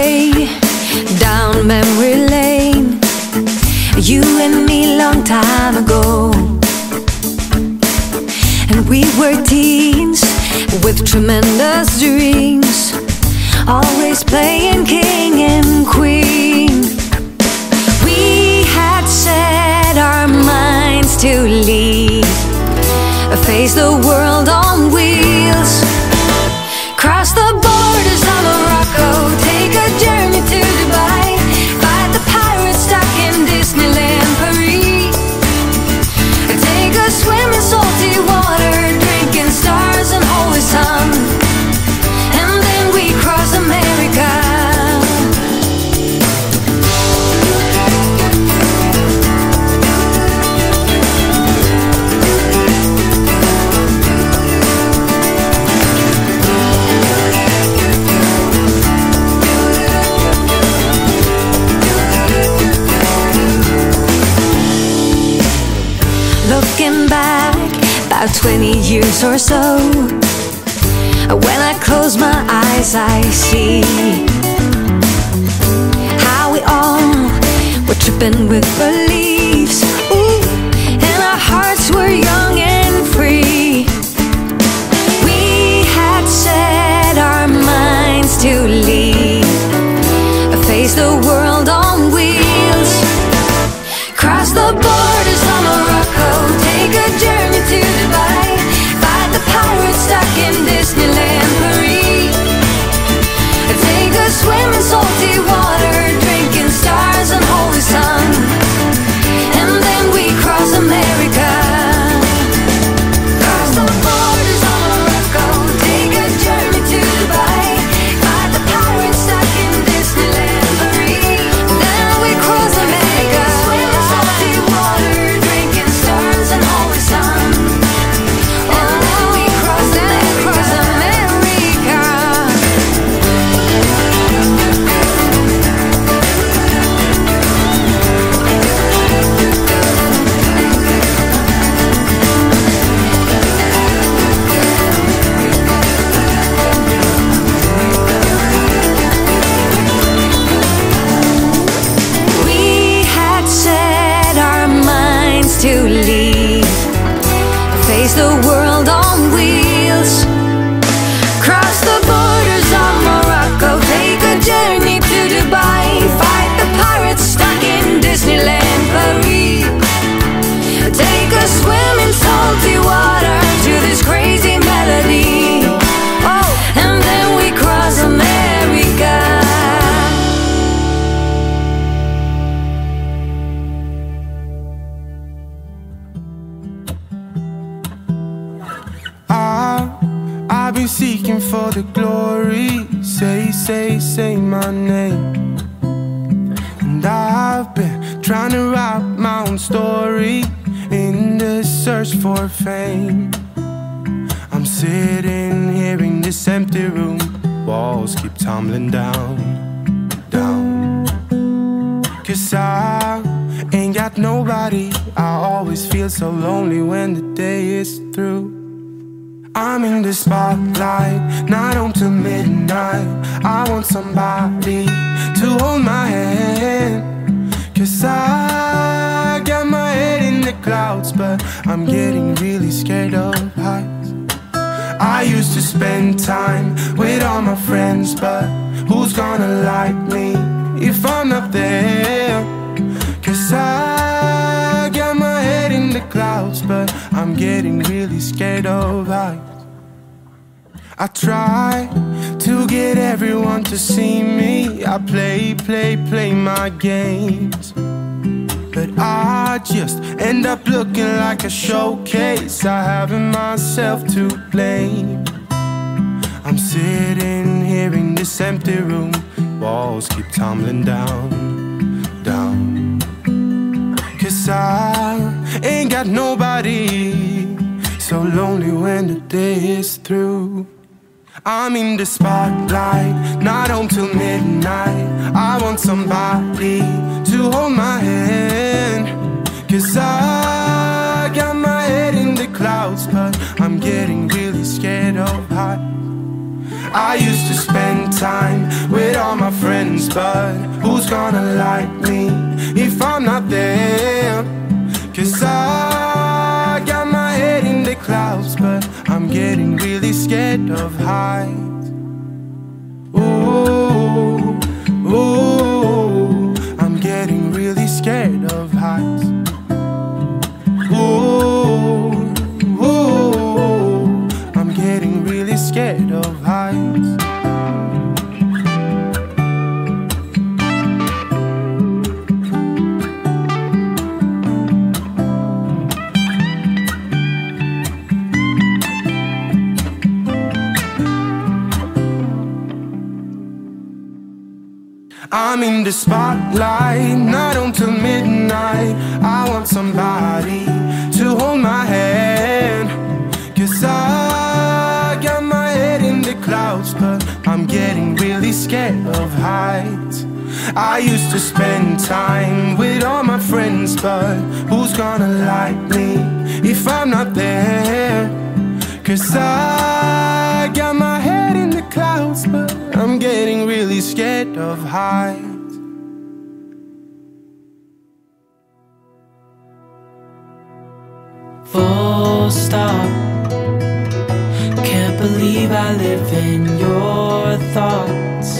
way down memory lane, you and me long time ago. And we were teens with tremendous dreams, always playing king and queen. We had set our minds to lead, face the world on wheels, cross the borders of Morocco, take a journey to Dubai, fight the pirates stuck in Disneyland Paris, take a swim in salty water, drinking stars and holy sun, and then we cross America. Looking back, about 20 years or so, when I close my eyes I see how we all were tripping with beliefs. Ooh, and our hearts were young and free. We had set our minds to lead, face the world on wheels, cross the borders on Morocco, take a journey to Dubai, find the pirates stuck in Disneyland Paris, take a swim in salty water, drinking stars and holy sun, and then we cross America. Cross the borders on Morocco, take a journey to Dubai, find the pirates stuck in Disneyland Paris, then we cross America. Swim in salty water, drinking stars and holy sun, and then we cross America. We had set our minds to lead, face the world on wheels, cross the borders of Morocco, take a journey to Dubai, fight the pirates stuck in Disneyland Paris, take a swim in salty water to this crazy melody, oh, and then we cross America. I've been seeking for the glory. Say, say, say my name. And I've been trying to write my own story in the search for fame. I'm sitting here in this empty room. Walls keep tumbling down, down. 'Cause I ain't got nobody. I always feel so lonely when the day is through. I'm in the spotlight, not home till midnight. I want somebody to hold my hand, 'cause I got my head in the clouds, but I'm getting really scared of heights. I used to spend time with all my friends, but who's gonna like me if I'm up there? 'Cause I got my head in the clouds, but I'm getting really scared of heights. I try to get everyone to see me. I play, play, play my games, but I just end up looking like a showcase. I haven't myself to blame. I'm sitting here in this empty room. Walls keep tumbling down, down. 'Cause I ain't got nobody. So lonely when the day is through. I'm in the spotlight, not home till midnight. I want somebody to hold my hand, 'cause I got my head in the clouds, but I'm getting really scared of heights. I used to spend time with all my friends, but who's gonna like me if I'm not there? 'Cause I got my head in the clouds, but I'm getting really scared of heights. Ooh, ooh, I'm getting really scared of heights. Ooh, ooh, I'm getting really scared of heights. I'm in the spotlight, not until midnight. I want somebody to hold my hand, 'cause I got my head in the clouds, but I'm getting really scared of heights. I used to spend time with all my friends, but who's gonna like me if I'm not there? 'Cause I got my head in the clouds, but I'm getting really scared of heights. Full stop. Can't believe I live in your thoughts.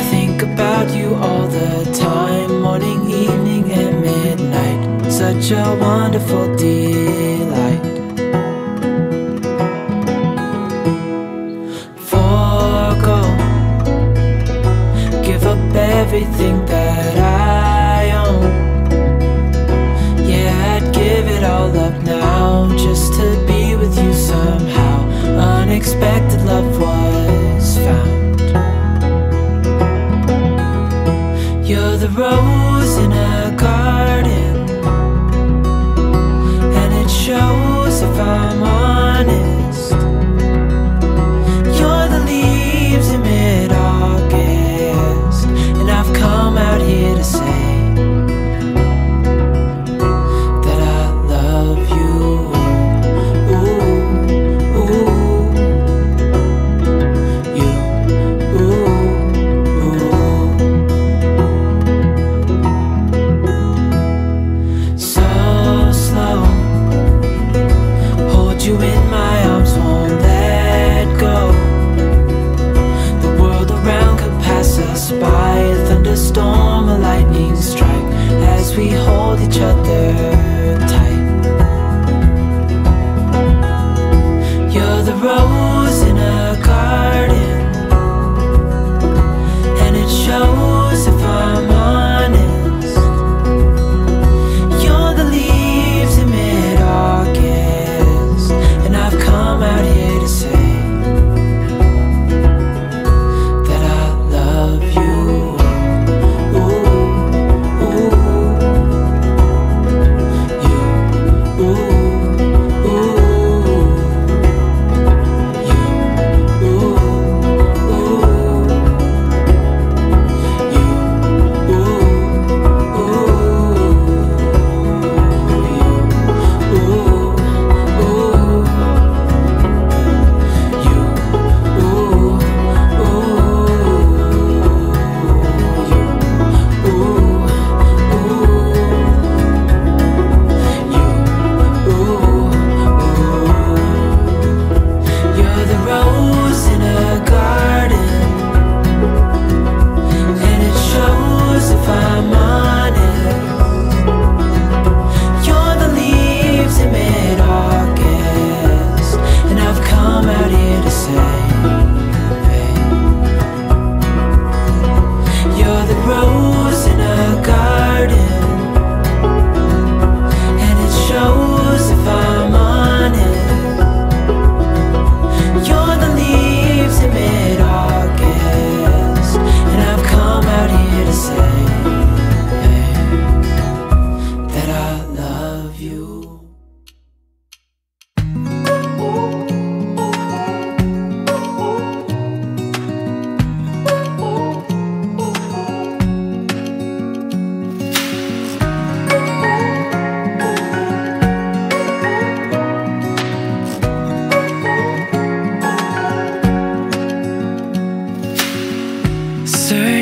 I think about you all the time, morning, evening, and midnight. Such a wonderful delight. Everything that I own, yeah, I'd give it all up now just to be with you somehow. Unexpected love was found. You're the rose in a garden, and it shows if I'm honest. You're the leaves in mid-August, and I've come out here to say that I love you. Ooh, ooh, you, ooh, ooh. So slow, hold you in my arms, won't let go. The world around could pass us by, a storm, a lightning strike, as we hold each other tight. You're the rose in a garden, and it shows if I'm honest. You're the leaves in mid-August, and I've come out here to say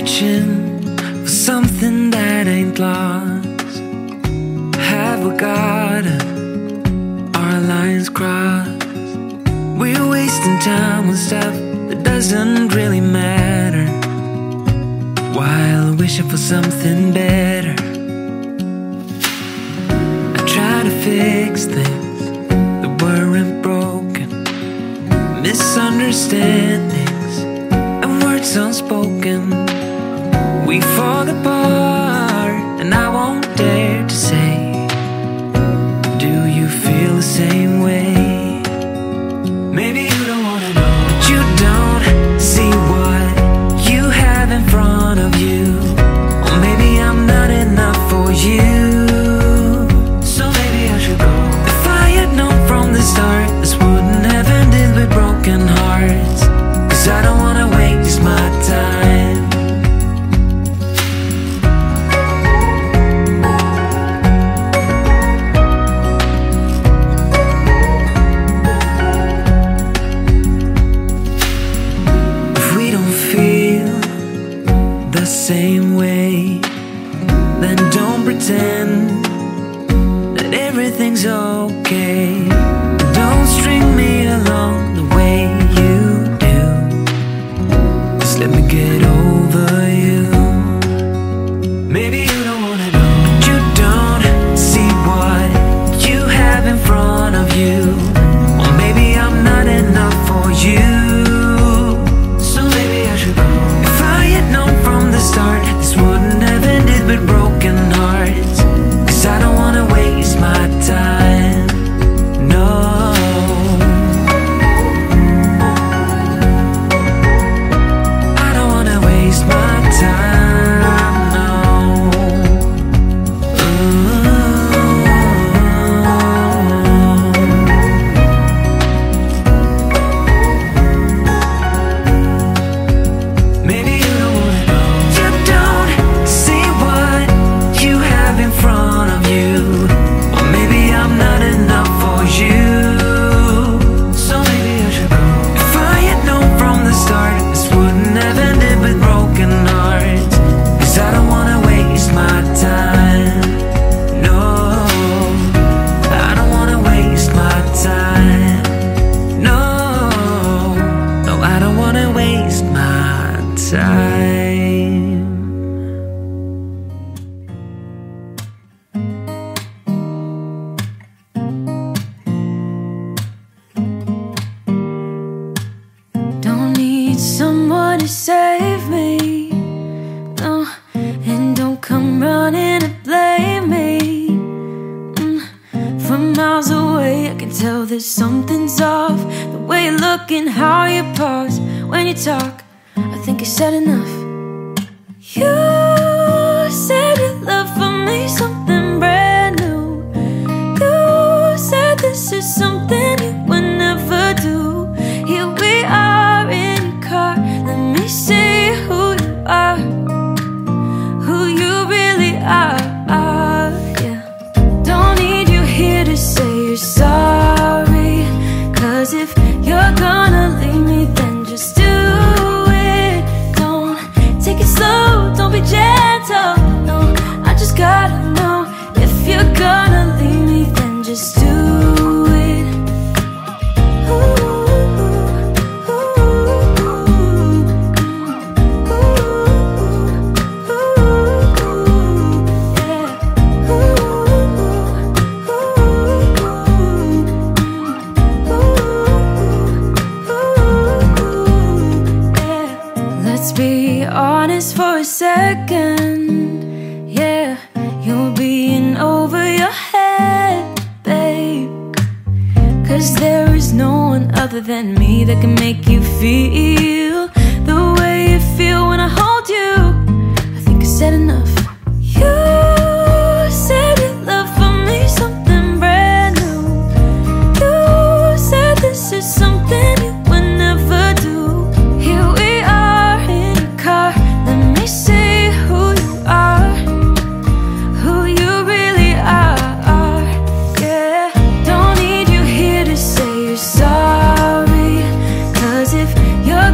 searching for something that ain't lost. Have we got our lines crossed? We're wasting time on stuff that doesn't really matter, while wishing for something better. I try to fix things that weren't broken, misunderstandings and words unspoken. We fall apart, and I won't dare to say, do you feel the same way? Maybe you don't want to know, but you don't see what you have in front of you. Or maybe I'm not enough for you, so maybe I should go. If I had known from the start, this wouldn't have ended with broken hearts. Cause I don't wanna waste my time. Same way, then don't pretend that everything's okay. Don't string me along the way you do. Just let me get over you. Maybe you don't wanna know, but you don't see what you have in front of you. Or maybe I'm not enough for you.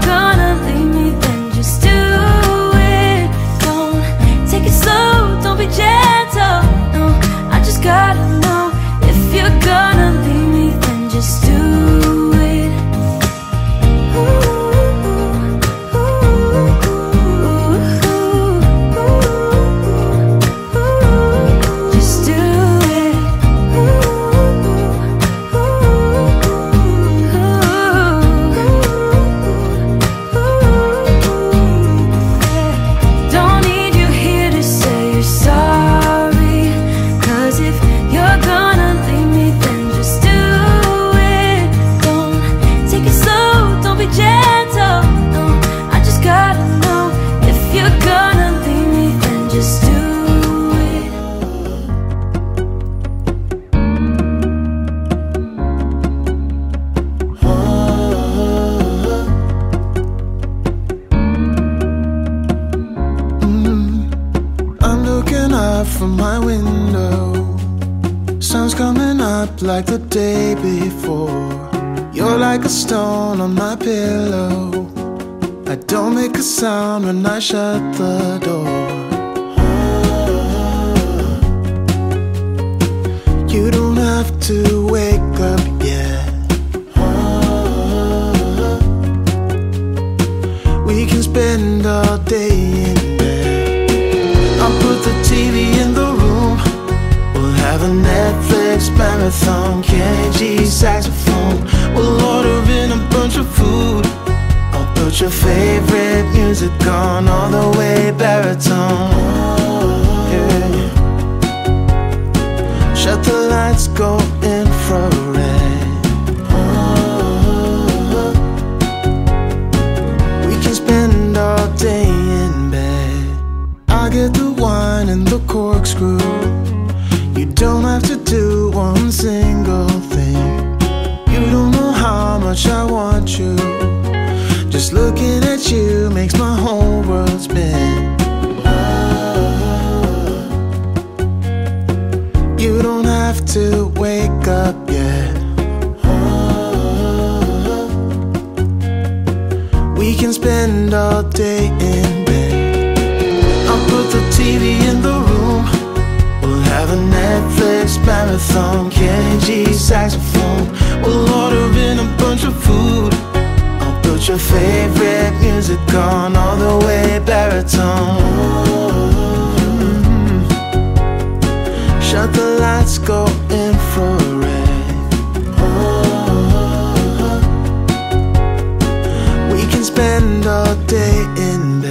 Gonna from my window. Sun's coming up like the day before. You're like a stone on my pillow. I don't make a sound when I shut the door. Oh, you don't have to wake up yet. Oh, we can spend all day in bed. I'll put the TV in the room. We'll have a Netflix marathon, Kenny G saxophone. We'll order in a bunch of food. I'll put your favorite music on, all the way baritone. Yeah. Shut the lights, go infrared. We can spend all day in bed. I'll get the wine and the corkscrew. You don't have to do one single thing. You don't know how much I want you. Just looking at you makes my whole world spin. Oh, you don't have to wake up yet. Oh, we can spend all day in bed. I'll put the TV in the room. We'll have a Netflix marathon, Kenny G saxophone. We'll order in a bunch of food. I'll put your favorite music on, all the way baritone. Mm-hmm. Shut the lights, go infrared. Oh, we can spend all day in bed.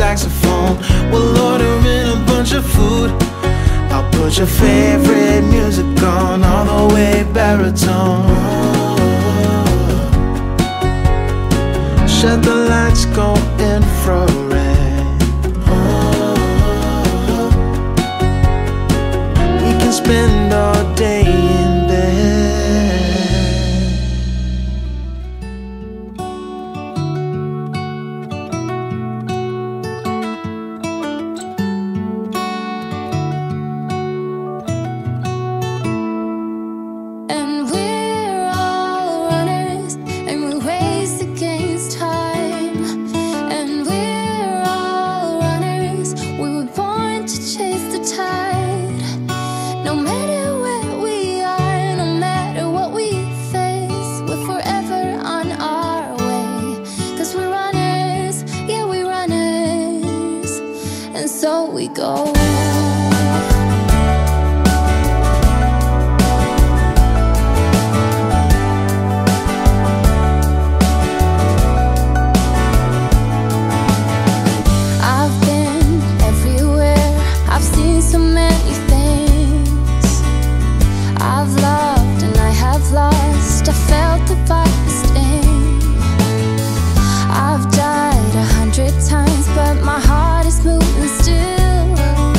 Saxophone, we'll order in a bunch of food. I'll put your favorite music on, all the way baritone. Oh, shut the lights, go infrared. Oh, we can spend all day in bed. I've died 100 times, but my heart is moving still.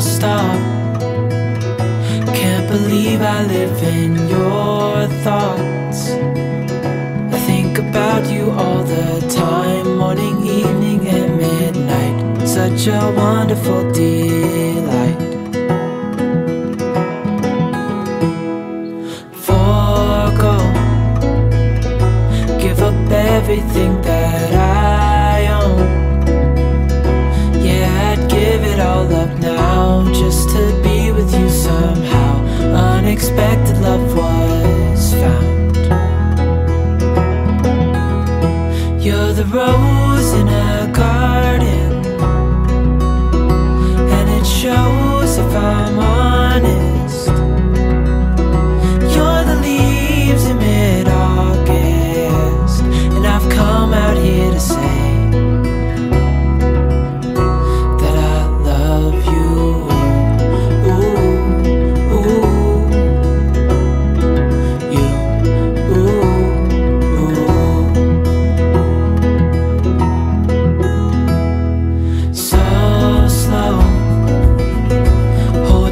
Stop. Can't believe I live in your thoughts. I think about you all the time, morning, evening, and midnight. Such a wonderful delight. Forgo, give up everything that I own. Yeah, I'd give it all up now, just to be with you somehow. Unexpected love was found. You're the rose in a garden, and it shows if I'm honest. You're the leaves in mid-August, and I've come out here to say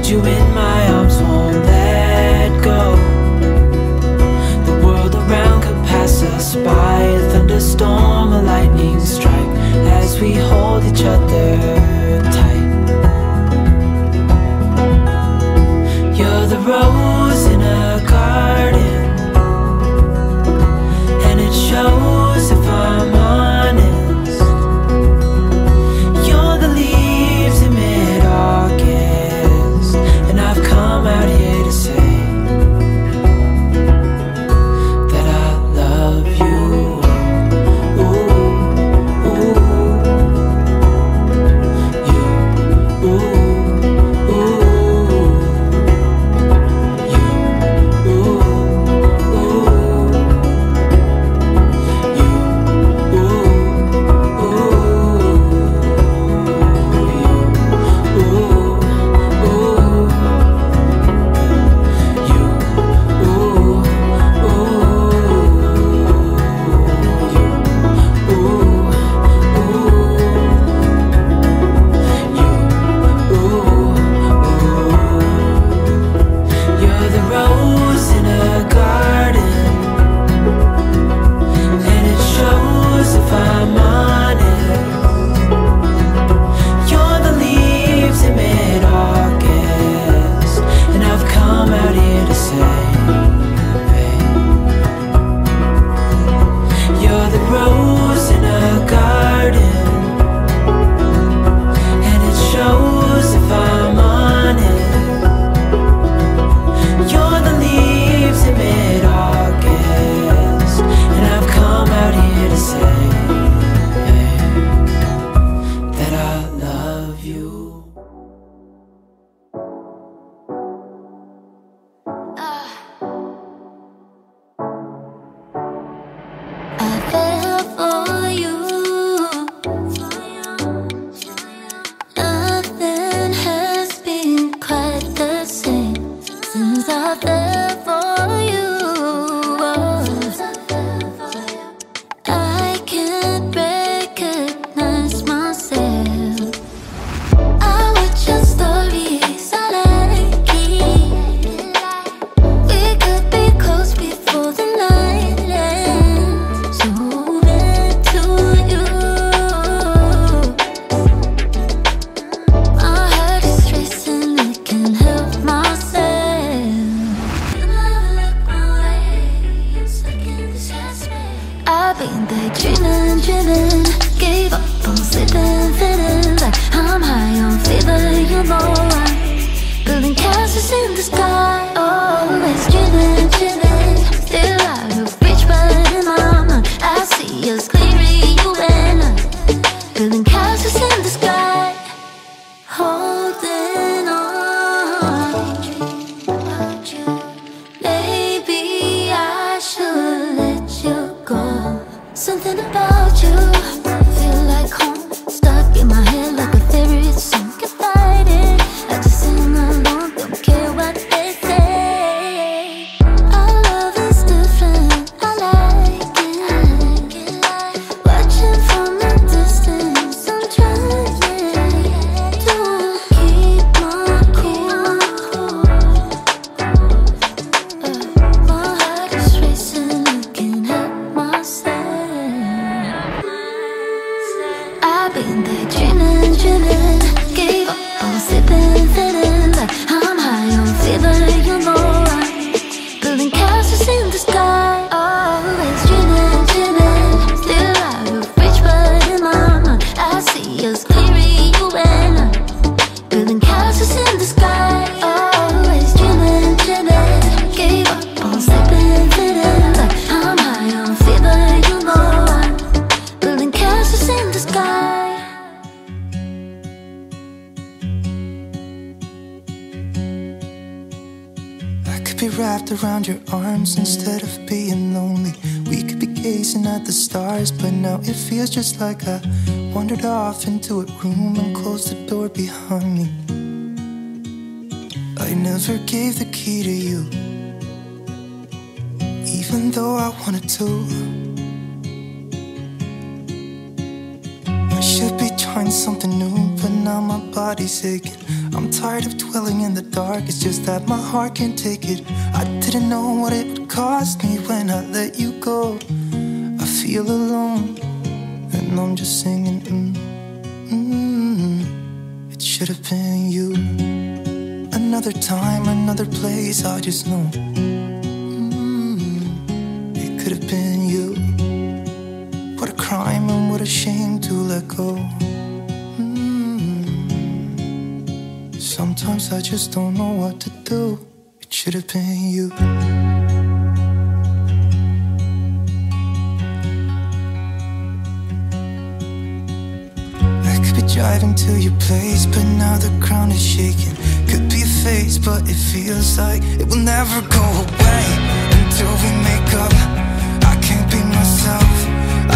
you in my arms. the sky. Oh, it's chillin', chillin'. Still out here, bitch, but in my mind I see us clearly, you and I, building castles in the sky, holding on. Maybe I should let you go. Something about you, feel like home. Stuck in my head like a favorite song. Can't fight it, I just sing along. Don't care what they say. Our love is different, I like it. Watching from a distance, I'm trying to keep my cool. My heart is racing, looking at myself. I've been there dreaming, dreaming. Gave up on sipping, feeling like I'm high on fever, you know I'm building castles in the sky. Always dreaming, dreaming. Still out here, rich, but in my mind I see us clearly, you and I, building castles in the sky. Always dreaming, dreaming. Gave up on sipping, feeling like I'm high on fever, you know I'm building castles in the sky. Be wrapped around your arms instead of being lonely. We could be gazing at the stars, but now it feels just like I wandered off into a room and closed the door behind me. I never gave the key to you, even though I wanted to. I should be trying something new, but now my body's aching. I'm tired of dwelling in the dark, it's just that my heart can't take it. I didn't know what it would cost me when I let you go. I feel alone, and I'm just singing, It should have been you. Another time, another place, I just know it could have been you. What a crime and what a shame to let go. Sometimes I just don't know what to do. It should have been you. I could be driving to your place, but now the ground is shaking. Could be a phase, but it feels like it will never go away. Until we make up, I can't be myself.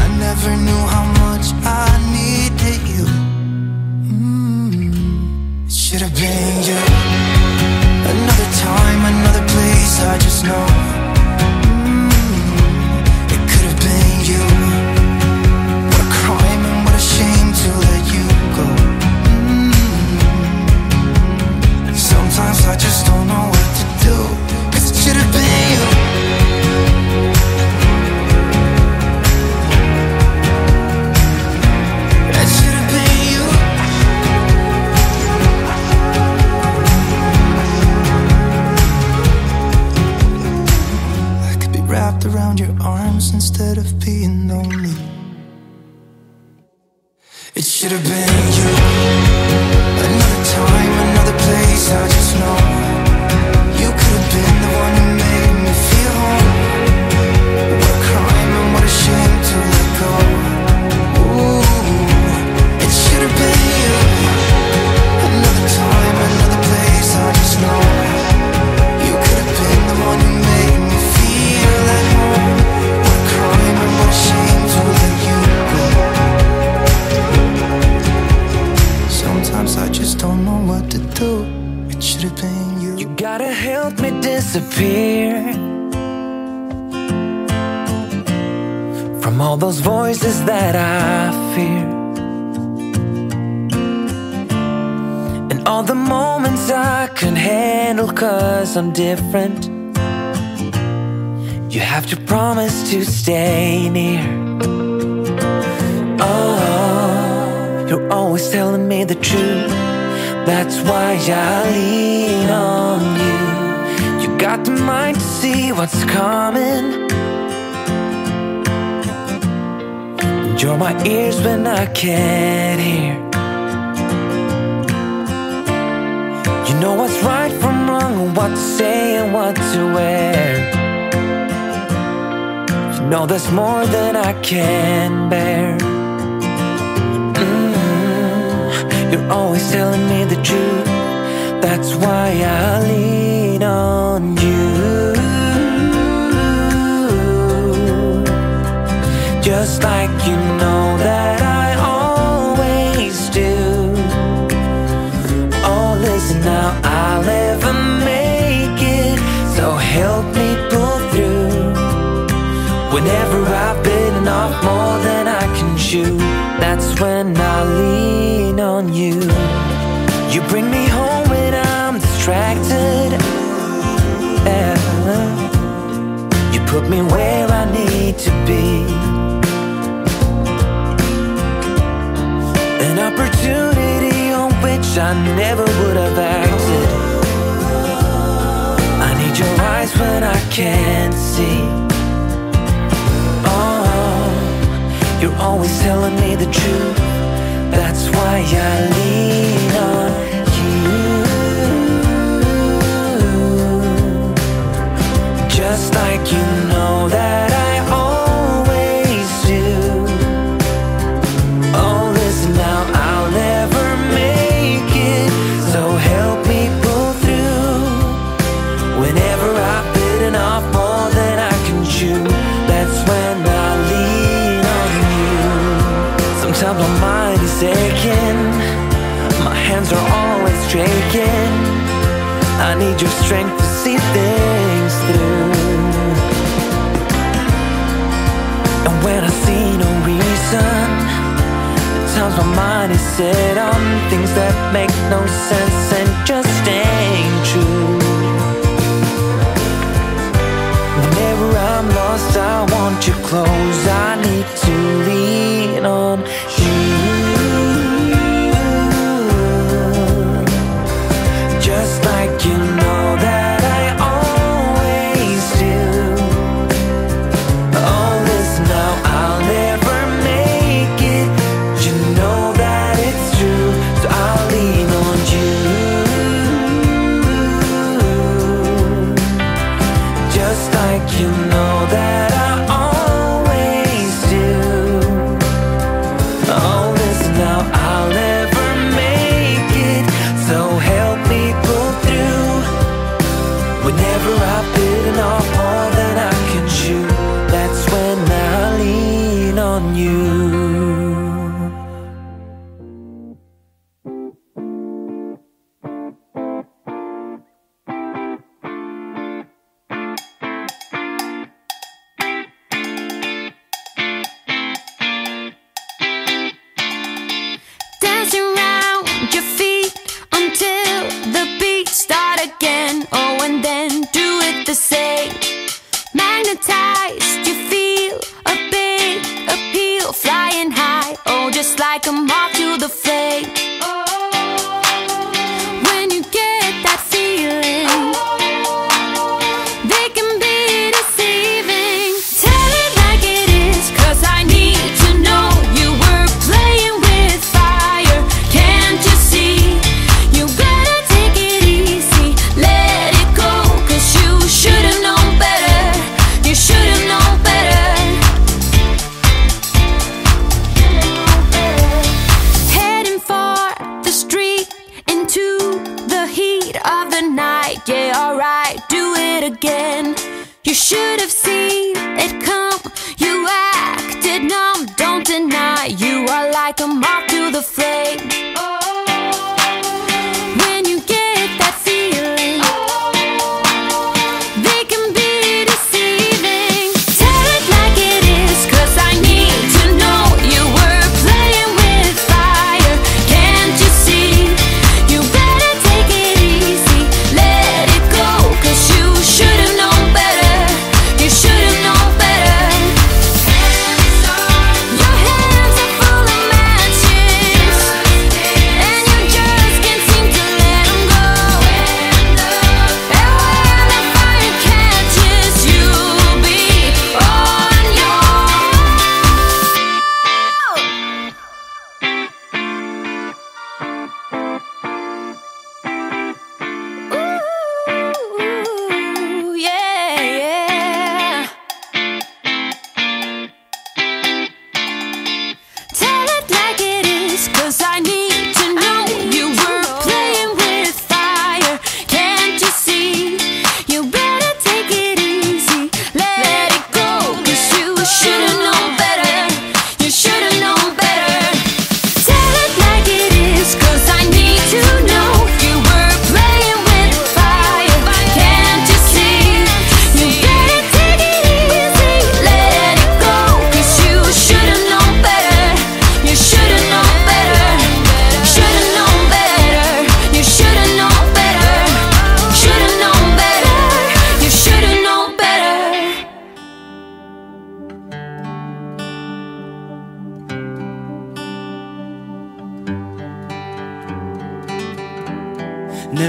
I never knew how much I needed you. Should have been you. Another time, another place, I just know it could have been you. What a crime and what a shame to let you go. Sometimes I just don't know what to do. 'Cause it should have been you. Wrapped around your arms instead of being lonely. It should have been you. Another time, another place, I just know you could have been the one who made me feel home. What a crime and what a shame to let go. Ooh, it should have been you. Another time, another place, I just know you could have been the one who made me feel. Sometimes I just don't know what to do. It should have been you. You gotta help me disappear from all those voices that I fear, and all the moments I can handle, 'cause I'm different. You have to promise to stay near. Oh, you're always telling me the truth. That's why I lean on you. You got the mind to see what's coming, and you're my ears when I can't hear. You know what's right from wrong. what to say and what to wear. You know there's more than I can bear. You're always telling me the truth. That's why I lean on you. Just like you know that I always do. Oh, listen now, I'll ever make it. So help me pull through. Whenever I've bitten off more than I can chew, that's when I lean on you. You bring me home when I'm distracted, yeah. You put me where I need to be. An opportunity on which I never would have acted. I need your eyes when I can't see. You're always telling me the truth. That's why I lean on you. Just like you know that I always do. Oh, listen now, I'll never make it. So help me pull through. Whenever I've bitten off more than I can chew, that's when I lean. Sometimes my mind is aching, my hands are always shaking. I need your strength to see things through. And when I see no reason, at times my mind is set on things that make no sense and just ain't true. Whenever I'm lost, I want you close. I need to lean on you. Just like you know that I always do. All this now, I'll never make it. You know that it's true, so I'll lean on you. Just like you know that I always do. Oh, listen now, I'll never make it. So help me pull through. Whenever I've bitten off more than I can chew, that's when I lean on you.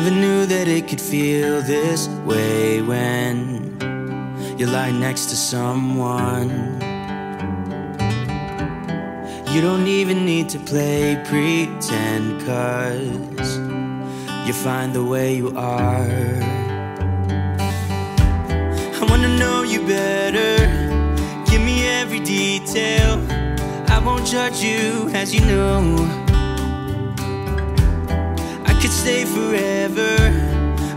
Never knew that it could feel this way when you lie next to someone. You don't even need to play pretend, 'cause you find the way you are. I wanna know you better, give me every detail. I won't judge you, as you know I could stay forever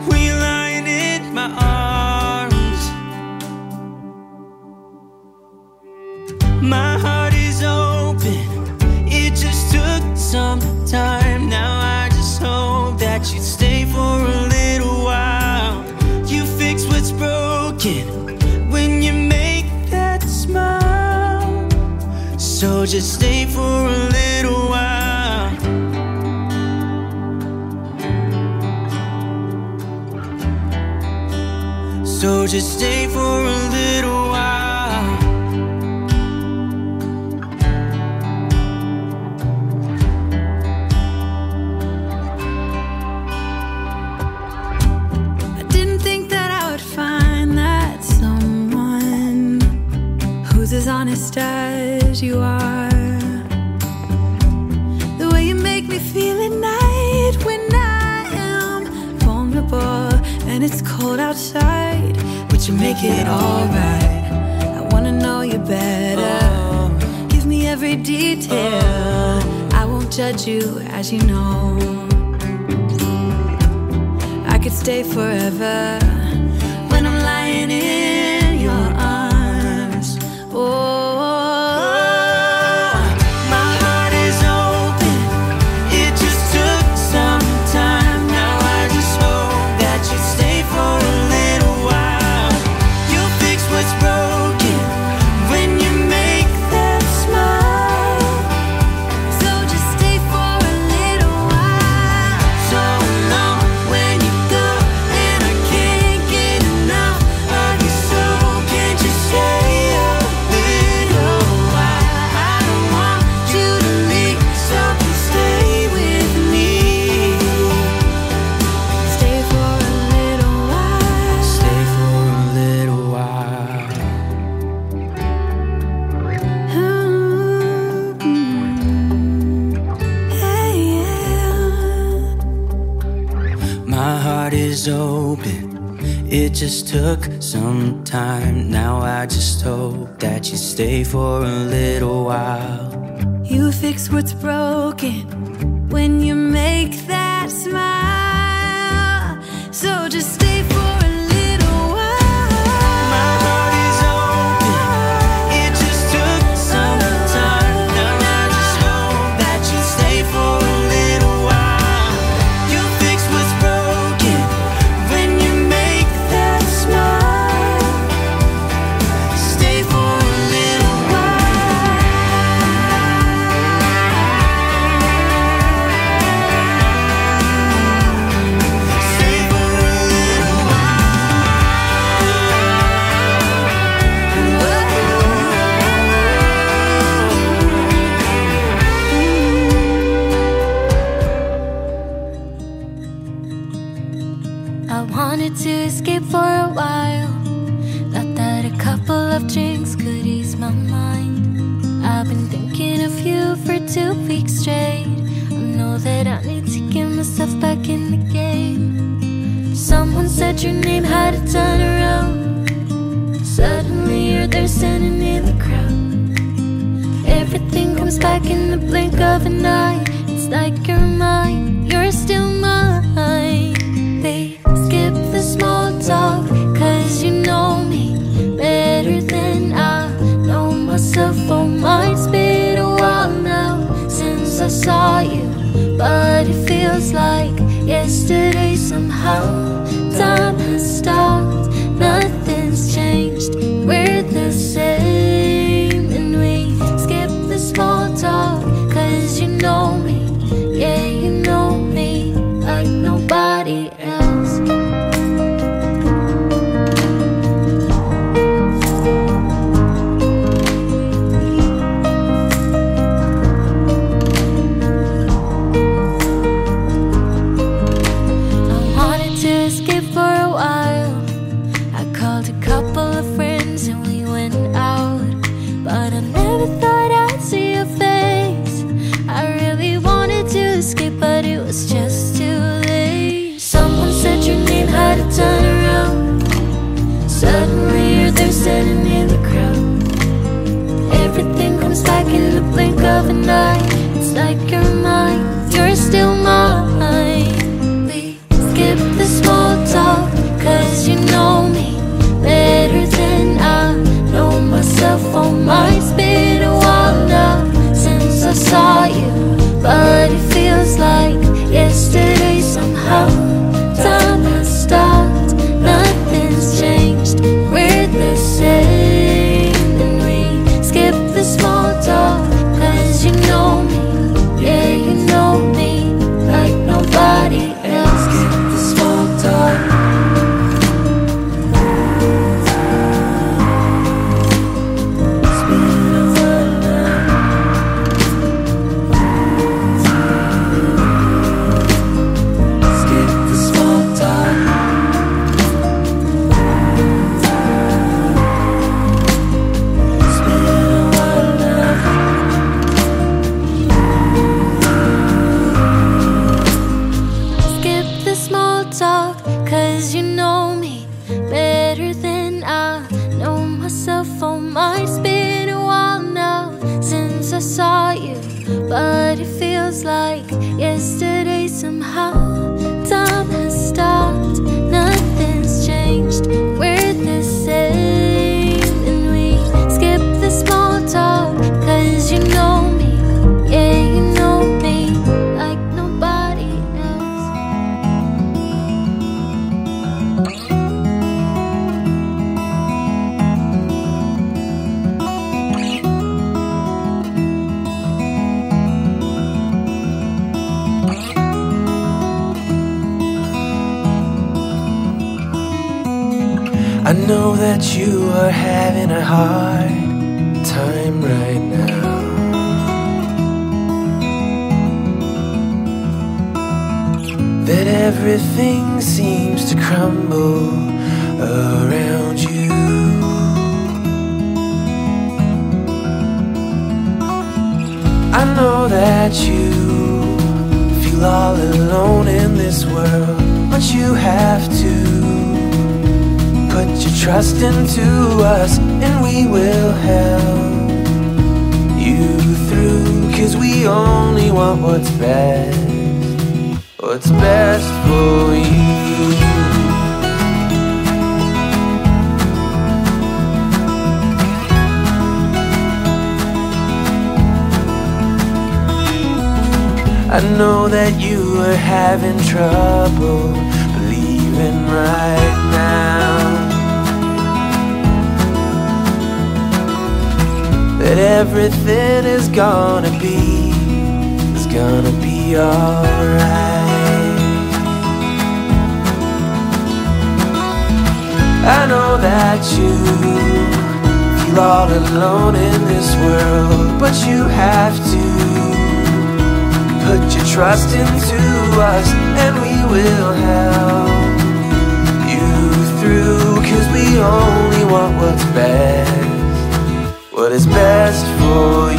when you're lying in my arms. My heart is open, it just took some time. Now I just hope that you'd stay for a little while. You fix what's broken when you make that smile. So just stay for a little while. So just stay for a little while. I didn't think that I would find that someone who's as honest as you are. The way you make me feel at night when I am vulnerable and it's cold outside, but you make it alright. I wanna know you better, give me every detail. I won't judge you, as you know I could stay forever when I'm lying in your arms. Oh, open, it just took some time. Now I just hope that you stay for a little while. You fix what's broken when you make that smile. So just stay for a little while. Small talk, 'cause you know me, yeah, you know me. it for a while. I called a couple of friends and we went out, but I never thought I'd see your face. I really wanted to escape, but it was just too late. Someone said your name, had to turn around. Suddenly you're there standing in the crowd. Everything comes back in the blink of an eye. It's like you're mine, you're still mine. Please skip the small talk, cause you know me better than I know myself. Oh, mine's been a while now since I saw you, but it feels like yesterday somehow. Time has stopped, nothing's changed, we're the same. Small talk, cause you know me, yeah, you know me, like nobody else. Skip the small talk. It's been a while now. Skip the small talk. It's been talk, cause you know me better than I know myself. Oh, mine's been a while now since I saw you, but it feels like yesterday somehow. Time has stopped, nothing's changed, we're the same. And we skip the small talk, cause you know me, yeah, you know me, like nobody else. I know that you are having a hard time right now, that everything seems to crumble around you. I know that you feel all alone in this world, but you have to put your trust into us, and we will help you through. Cause we only want what's best for you. I know that you are having trouble believing right now that everything is gonna be alright. I know that you feel all alone in this world, but you have to put your trust into us, and we will help you through. Cause we only want what's best, what is best for you.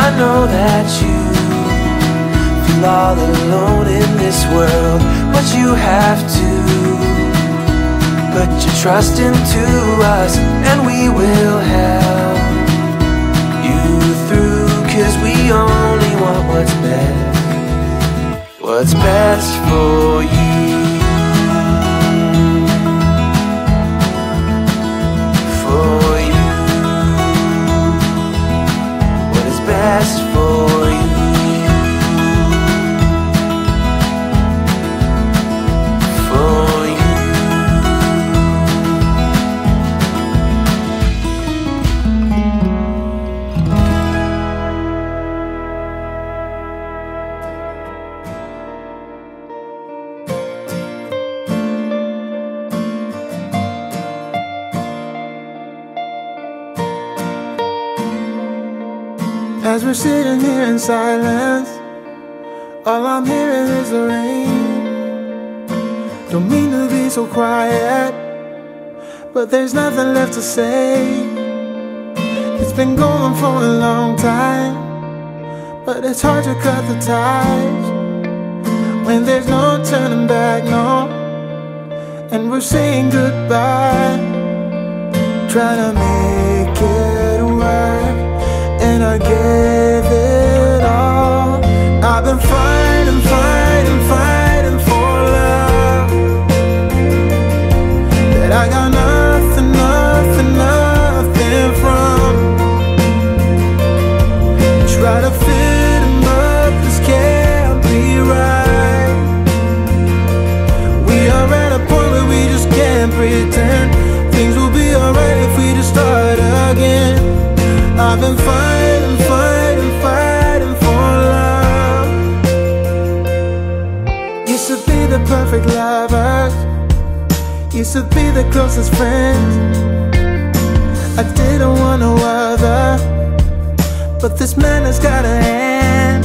I know that you feel all alone in this world, but you have to put your trust into us, and we will help best for you. For you. What is best for you? For as we're sitting here in silence, all I'm hearing is the rain. Don't mean to be so quiet, but there's nothing left to say. It's been going for a long time, but it's hard to cut the ties when there's no turning back, no. And we're saying goodbye, trying to make it work. And I gave it all. I've been fighting, fighting, fighting for love, that I got nothing, nothing, nothing from. Try to fit him up, this can't be right. We are at a point where we just can't pretend things will be alright if we just start again. I've been fighting, fighting, fighting for love. Used to be the perfect lovers, used to be the closest friends. I didn't want no other, but this man has got a hand.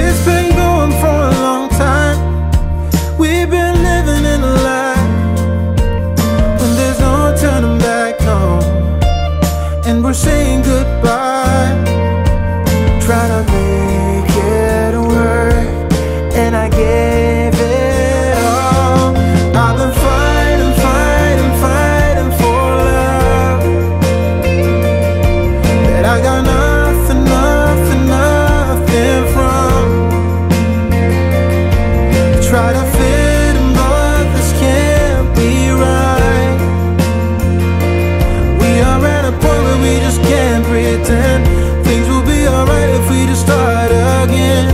It's been going for a long time, we've been living in a lie, when there's no turning back, no. And we're saying goodbye, trying to make it work. And I gave it all. I've been fighting, fighting, fighting for love, that I got nothing, nothing, nothing from. Try to fit in, but this can't be right. We are at a point we just can't pretend things will be alright if we just start again.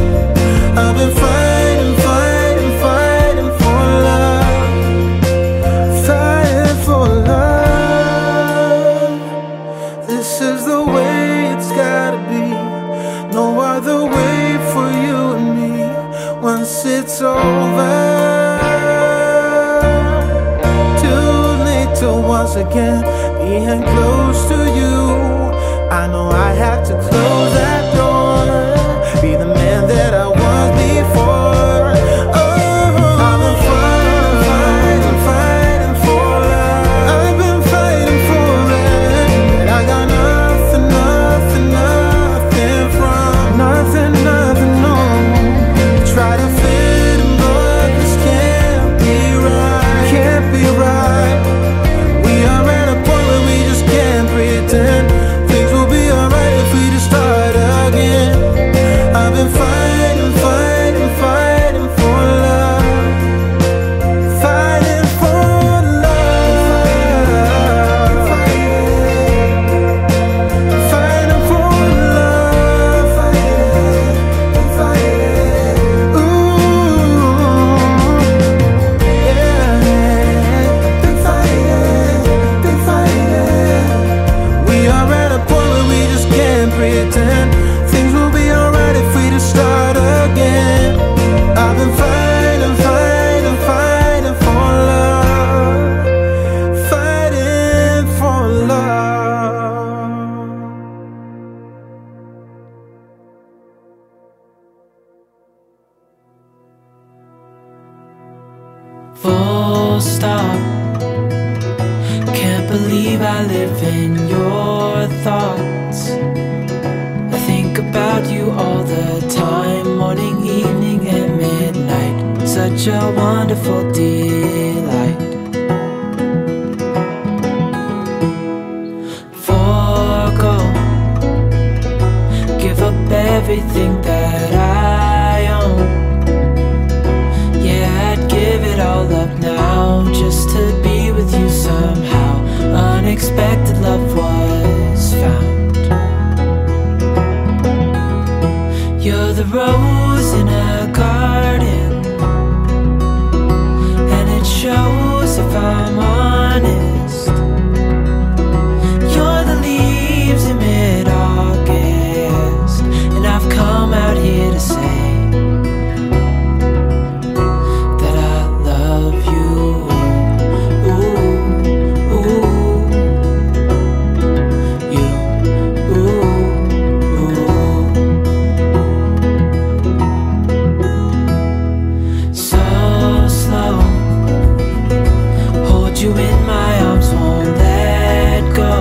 I've been fighting, fighting, fighting for love, fighting for love. This is the way it's gotta be, no other way for you and me. Once it's over, too late to once again being close to you. I know I have to close that door, be the man that I was before. Oh, I've been fighting, fighting, fighting for love. I've been fighting for it, and I got nothing, nothing, nothing from. Nothing, nothing, no. Try to fit in, but this can't be right. Can't be right. We are at a point where we just can't pretend things will be alright if we just start again. I've been fighting, fighting, fighting for love, fighting for love, fighting for love, fighting. Ooh, yeah. Been fighting. We are at a point where we just can't pretend things will be alright if we just start again. I've been fighting, fighting, fighting for love, fighting for love. Full stop. Can't believe I live in your thoughts. I think about you all the time, morning, evening, and midnight. Such a wonderful delight. Forgo, give up everything that I own. a rose in a garden, and it shows if I'm honest. You're the leaves in mid-August, and I've come out here to say you in my arms, won't let go.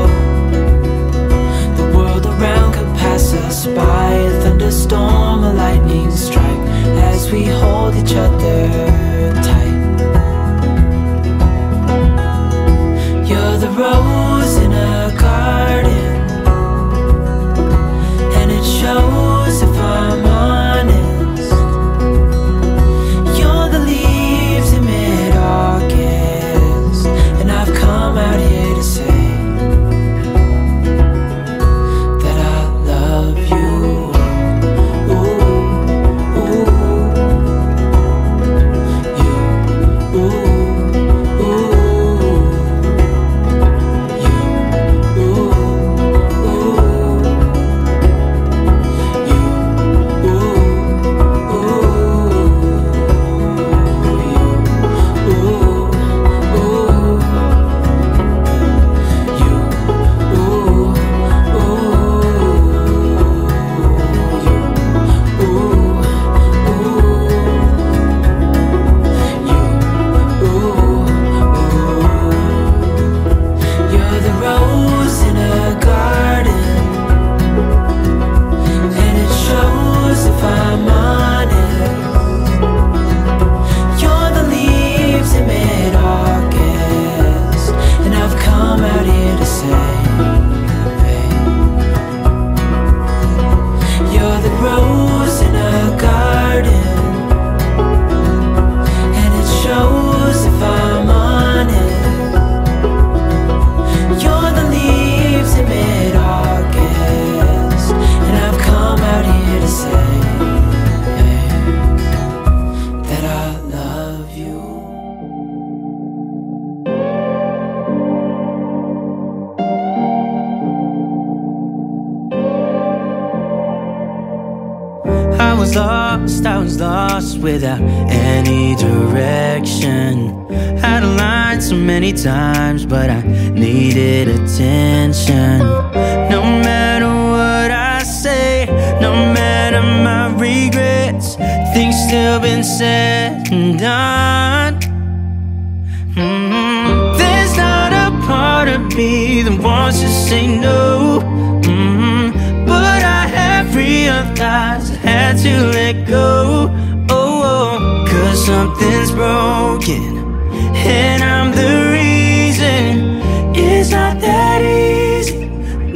The world around could pass us by, a thunderstorm, a lightning strike, as we hold each other tight. You're the rose in a garden, and it shows if I'm honest. You're the leaves in mid-August, and I've come out here to say that I love you. Ooh, ooh, you, ooh, ooh, you, ooh, ooh, you, ooh, ooh, you, ooh. I was lost without any direction. Had a line so many times, but I needed attention. No matter what I say, no matter my regrets, things still been said and done. There's not a part of me that wants to say no, but I have realized I had to let go. Cause something's broken, and I'm the reason. It's not that easy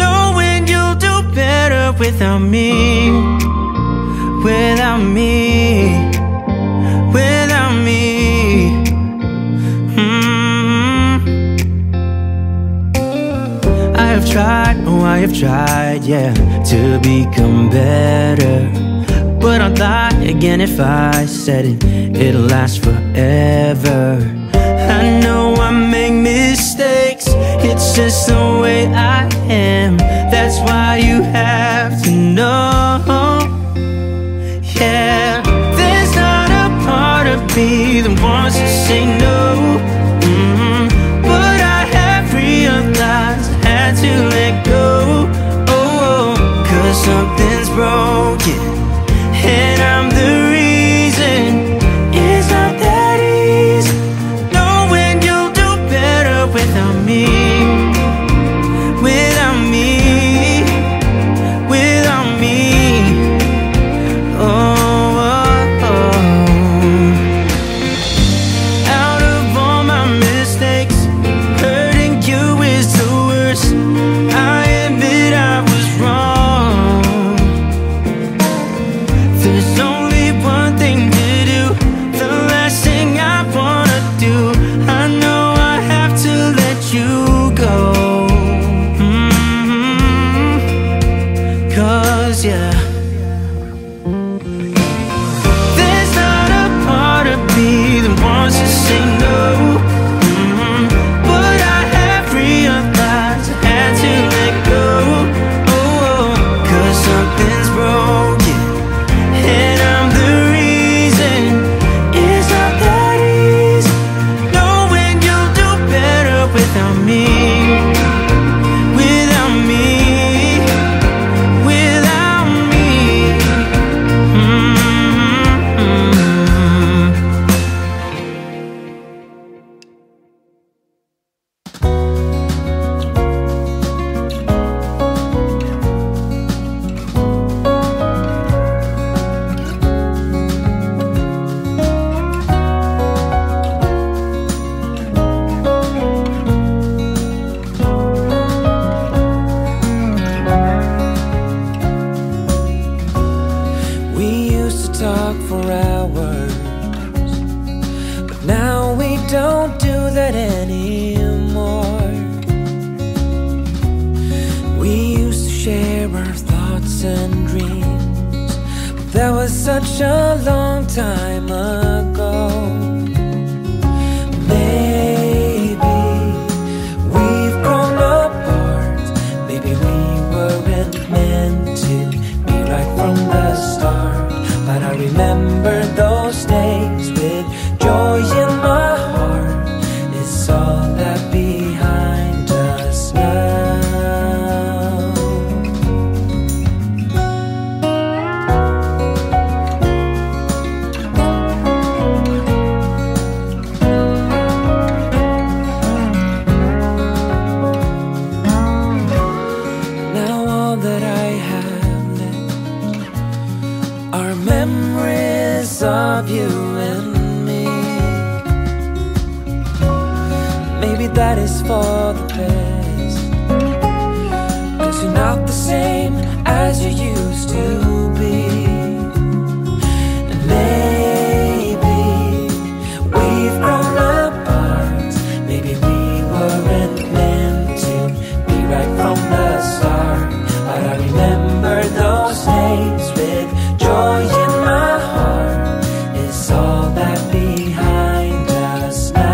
knowing you'll do better without me, without me, without me. I have tried, oh I have tried, yeah, to become better. But I'd lie again if I said it, it'll last forever. I know I make mistakes, it's just the way I am. That's why you have to know, yeah. There's not a part of me that wants to say no, but I have realized I had to let go, oh, cause something's broken. And I'm the reason. It's not that easy knowing you'll do better without me, without me, without me. Oh, oh, oh. Out of all my mistakes, hurting you is the worst. I admit I was wrong. thoughts and dreams, but that was such a long time ago. Maybe we've grown apart, maybe we weren't meant to be right from the start, but I remember those days with joy in my heart. It's all that behind us now. Of you and me, maybe that is for the best, 'cause you're not the same as you used to be. And maybe we've grown apart, maybe we weren't meant to be right from the start, but I remember those days with joy in my heart. All that behind us now.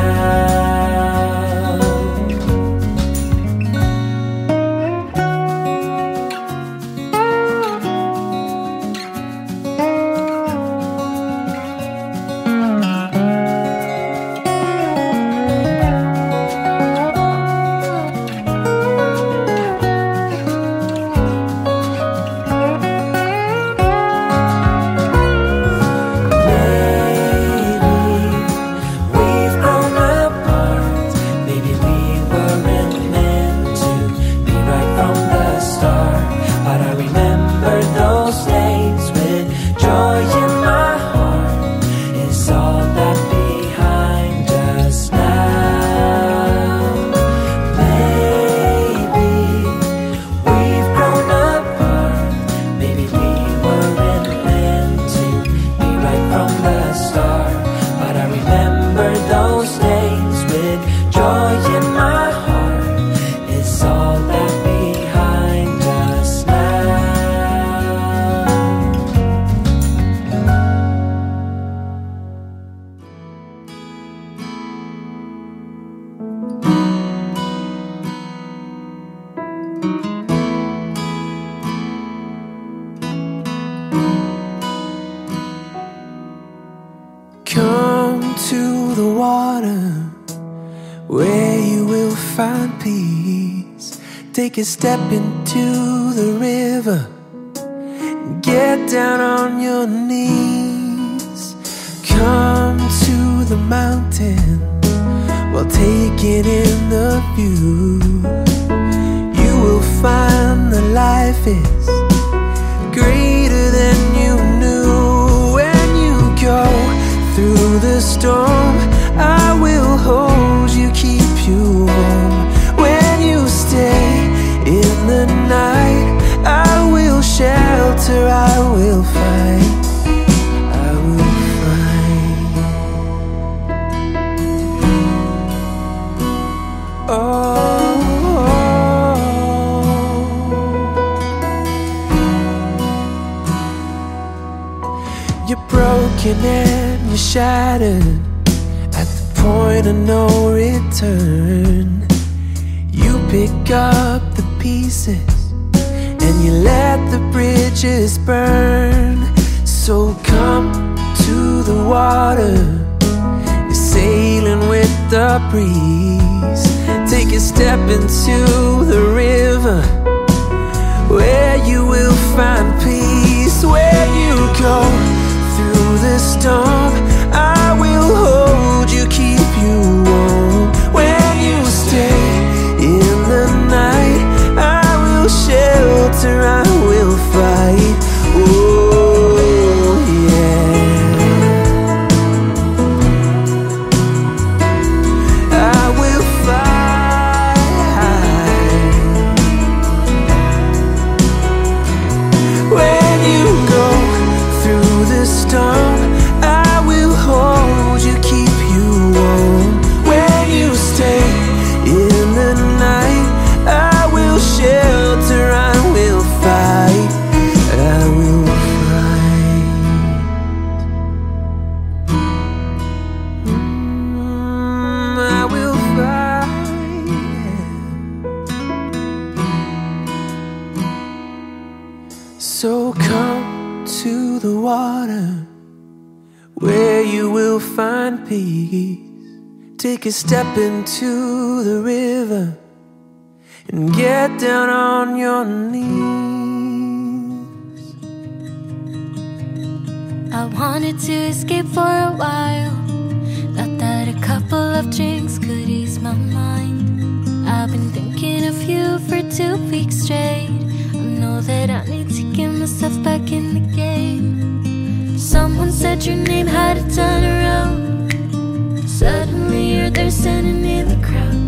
Take a step into the river, get down on your knees. Come to the mountain while taking in the view. You will find that life is greater than you knew. When you go through the storm, I will hold you, keep you warm. When you stay in the night, I will shelter, I will fight, I will fight. Oh, you're broken and you're shattered at the point of no return. You pick up the pieces and you let the bridges burn. So come to the water, you're sailing with the breeze. Take a step into the river where you will find peace. When you go through the storm, I will hold you, keep you warm. When you stay in the night, I will shelter, I will fight. Oh yeah, I will fight. So come to the water, where you will find peace. Take a step into the river and get down on your knees. I wanted to escape for a while, thought that a couple of drinks could ease my mind. I've been thinking of you for 2 weeks straight. I know that I need to get myself back in the game. Someone said your name, had to turn around. Suddenly you're there standing in the crowd.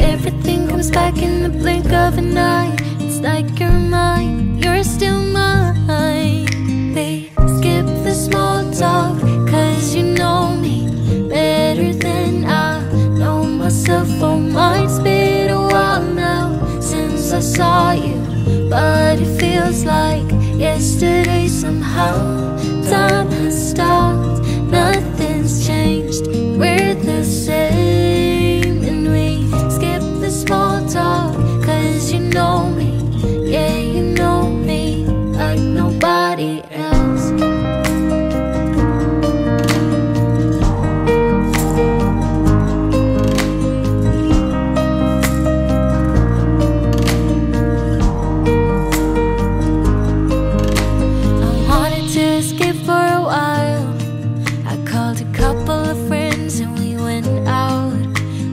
Everything comes back in the blink of an eye. It's like you're mine, you're still mine. They skip the small talk, cause you know me better than I know myself. Oh, mine's been a while now since I saw you, but it feels like yesterday somehow. Time has stopped, nothing's changed, we're the same. And we skip the small talk, cause you know me, yeah, you know me like nobody else. I wanted to escape for a while, a couple of friends and we went out,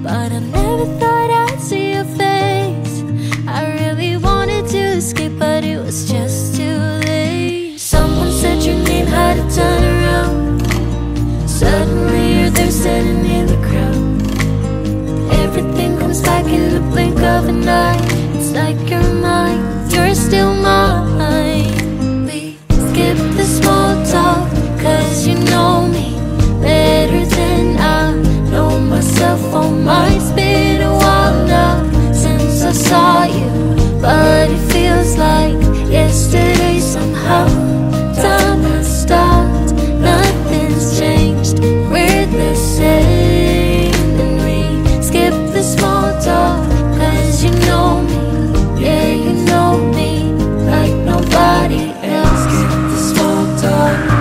but I never thought I'd see your face. I really wanted to escape, but it was just too late. Someone said your name, had to turn around. Suddenly you're there standing in the crowd. Everything comes back in the blink of an eye. It's like you're mine, you're still mine. We skip the small talk, cause you know me better than I know myself. Oh, mine's been a while now since I saw you, but it feels like yesterday somehow. Time has stopped, nothing's changed, we're the same. And we skip the small talk, cause you know me, yeah, you know me like nobody else. Skip the small talk.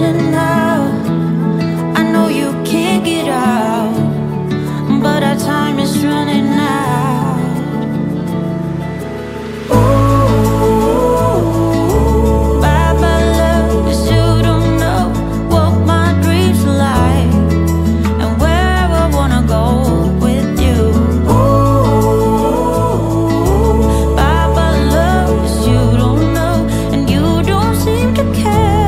pushing out. I know you can't get out, but our time is running out. Ooh, my love, 'cause you don't know what my dreams are like and where I wanna go with you. Ooh, my love, 'cause you don't know and you don't seem to care.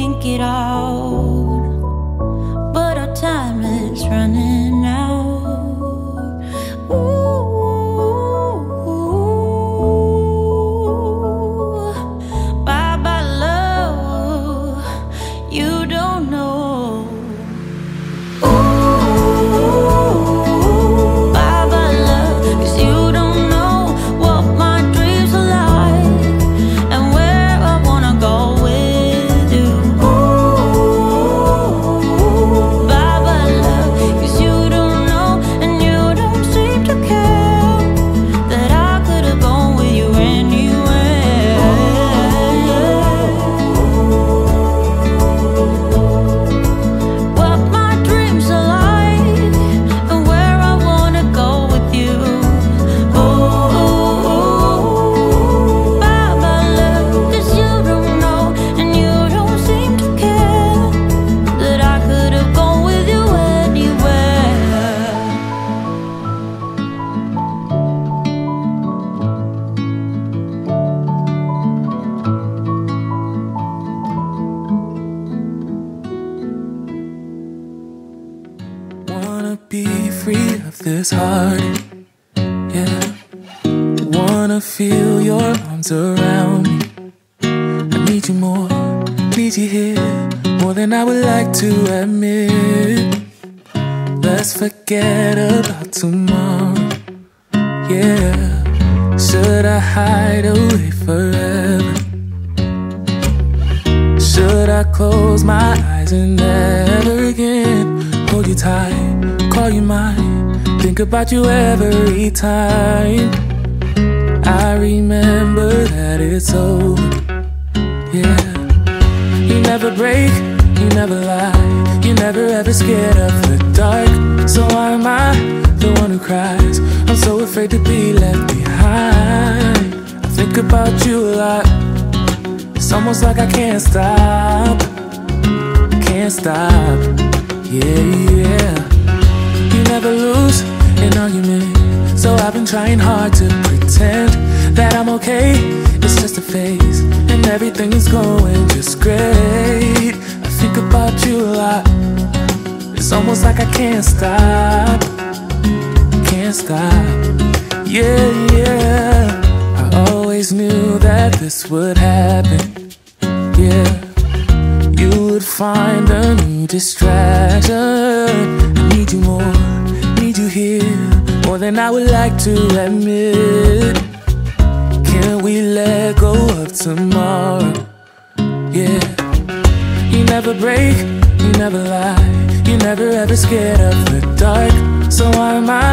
Can't get out, but our time is running out. Ooh, bye-bye love, you don't know. Ooh, bye-bye love, 'cause you don't know what my dreams are like and where I wanna go with. Be free of this heart, yeah. Wanna feel your arms around me. I need you more, need you here, more than I would like to admit. Let's forget about tomorrow, yeah. Should I hide away forever? Should I close my eyes and never again hold you tight? Call you mine, think about you every time. I remember that it's over, yeah. You never break, you never lie, you never ever scared of the dark. So why am I the one who cries? I'm so afraid to be left behind. I think about you a lot, it's almost like I can't stop, yeah, yeah. Never lose an argument, so I've been trying hard to pretend that I'm okay. It's just a phase, and everything is going just great. I think about you a lot, it's almost like I can't stop, yeah, yeah. I always knew that this would happen, yeah. You would find a new distraction. I need you more, you here more than I would like to admit. Can we let go of tomorrow? Yeah. You never break, you never lie, you never ever scared of the dark. So why am I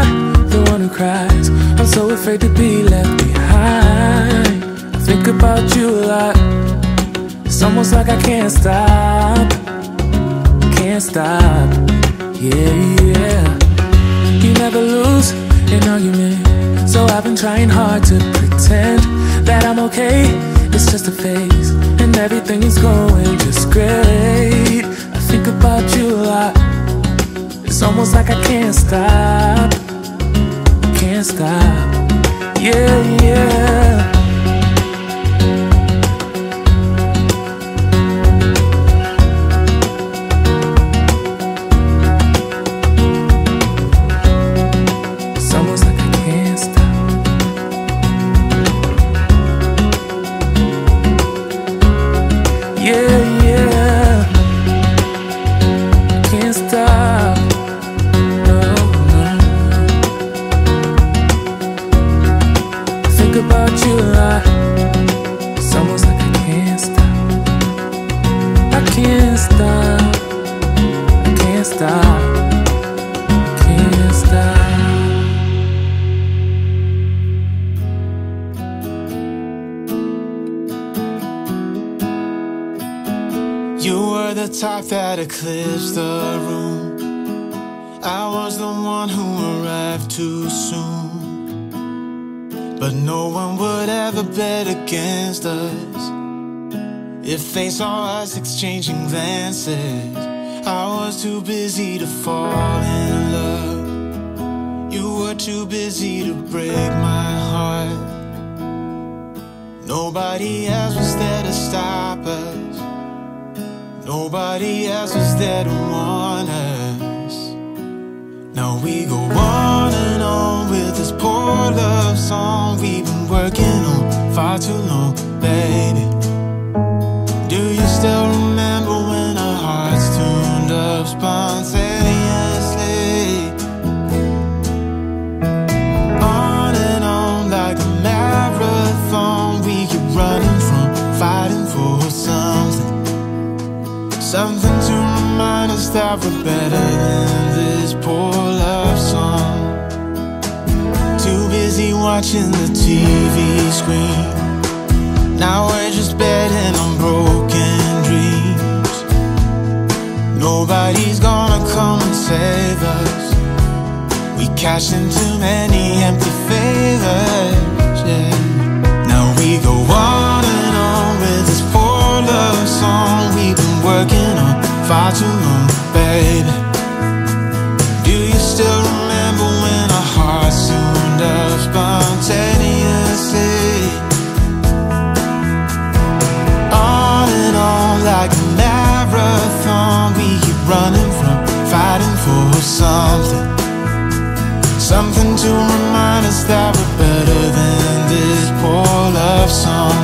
the one who cries? I'm so afraid to be left behind. I think about you a lot, it's almost like I can't stop, yeah, yeah. You never lose an argument, so I've been trying hard to pretend that I'm okay. It's just a phase, and everything is going just great. I think about you a lot, it's almost like I can't stop, yeah, yeah. About you. type that eclipsed the room. I was the one who arrived too soon, but no one would ever bet against us. If they saw us exchanging glances, I was too busy to fall in love. You were too busy to break my heart. Nobody else was there to stop us. Nobody else was there to warn us. Now we go on and on with this poor love song we've been working on far too long, baby. Do you still remember when our hearts tuned up spontaneously? On and on like a marathon, we keep running from fighting for something, something to remind us that we're better than this poor love song. Too busy watching the TV screen. Now we're just betting on broken dreams. Nobody's gonna come and save us. We cashed in too many empty favors, yeah. Now we go on and on with this poor love song we've been working on far too long, baby. Do you still remember when our hearts tuned up spontaneously? Like a marathon, we keep running from fighting for something, something to remind us that we're better than this poor love song.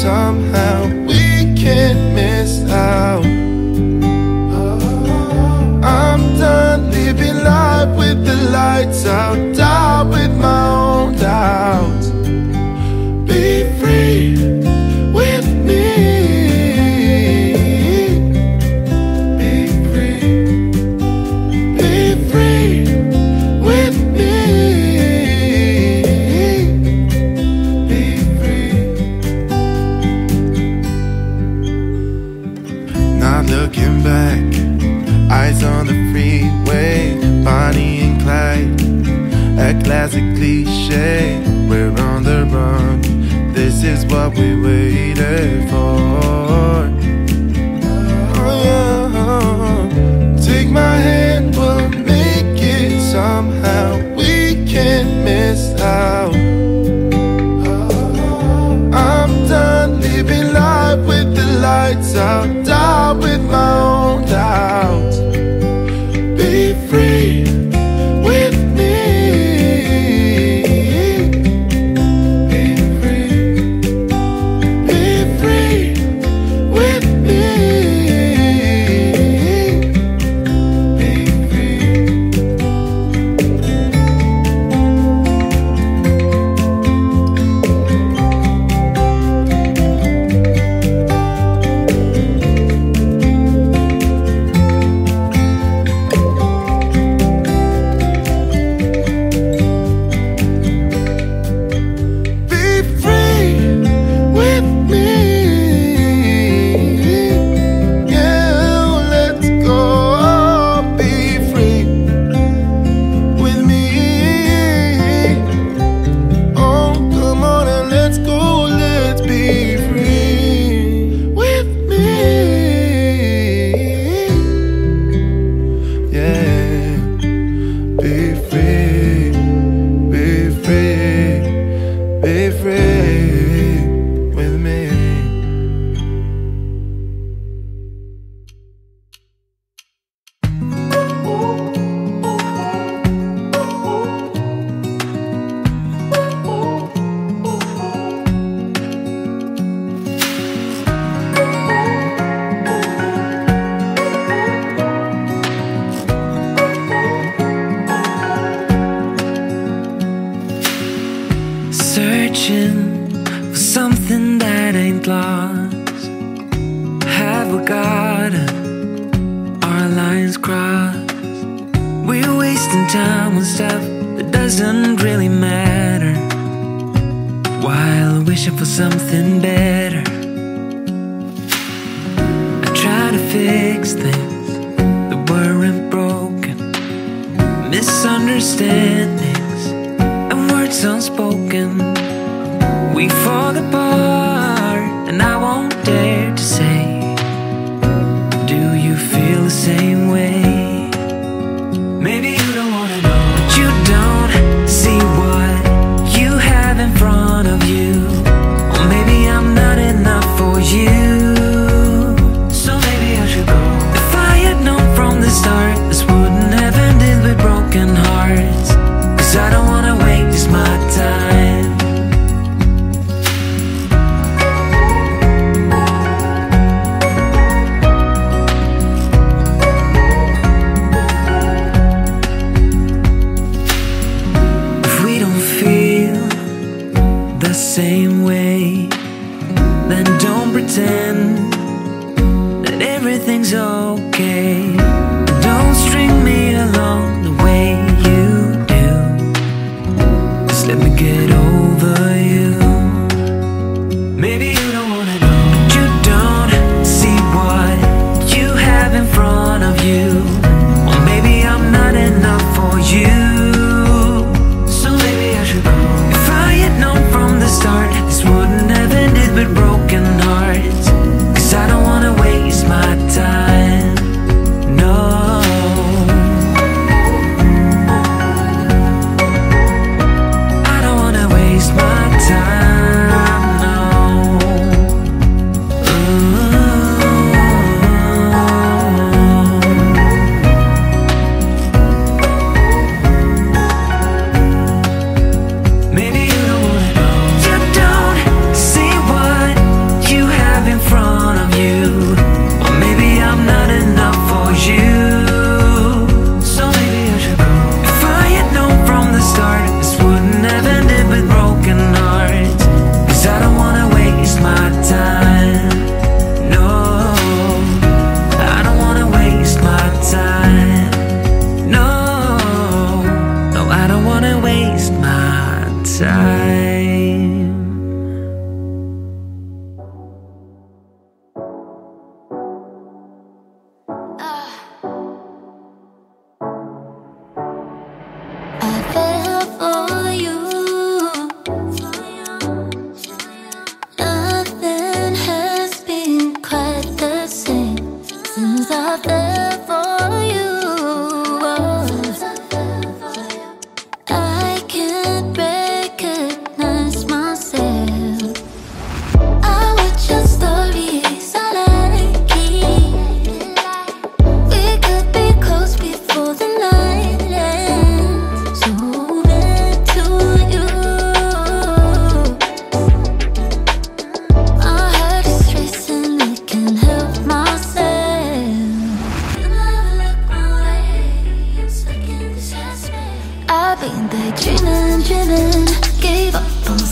Somehow we can't miss out. lights out, die with my own doubts. Be free with me. Be free. Be free with me. Be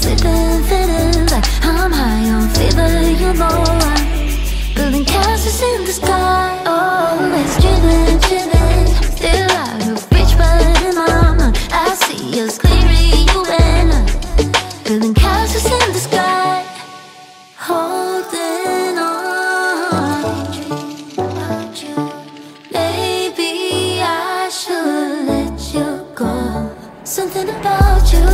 Sipping, feeling like I'm high on fever, you know why. Building castles in the sky. Oh, it's driven, driven. Still out of reach, but in my mind I see us clearly, you and I. Building castles in the sky. Holding on. Maybe I should let you go. Something about you.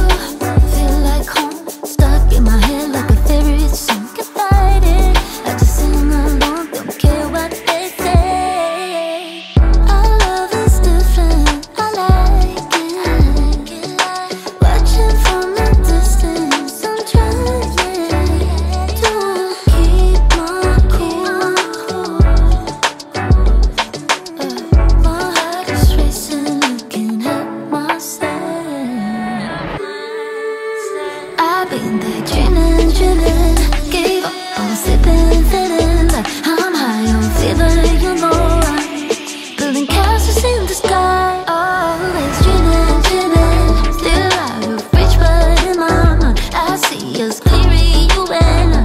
Been there dreaming, dreaming, gave up on sipping, feeling like I'm high on fever, you know why. Building castles in the sky. Always dreaming, dreaming, still out of reach, but in my mind I see us clearly, you and I.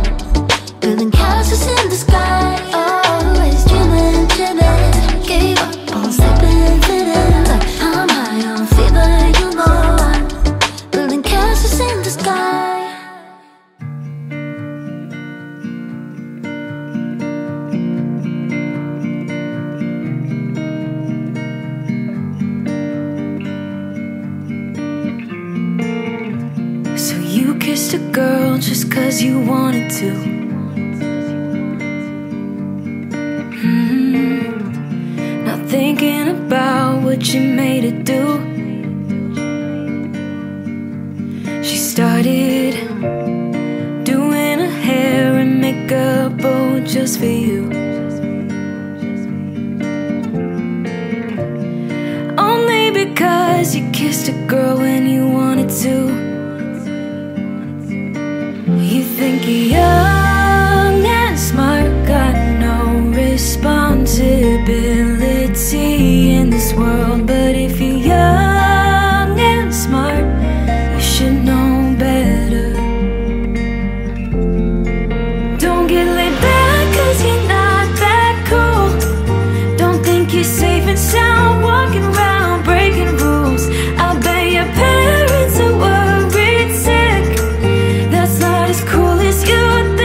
Building castles in the sky. Always dreaming, dreaming, gave up on sipping, feeling like I'm high on fever, you know why. Building castles in the sky. Kissed a girl just cause you wanted to. Not thinking about what you made her do. She started doing her hair and makeup, oh, just for you. Only because you kissed a girl when you wanted to. You think you're young and smart, got no responsibility in this world. But if you're young and smart, you should know better. Don't get laid back cause you're not that cool. Don't think you're safe and sound walking around breaking rules. I bet your parents are worried sick. As cool as you.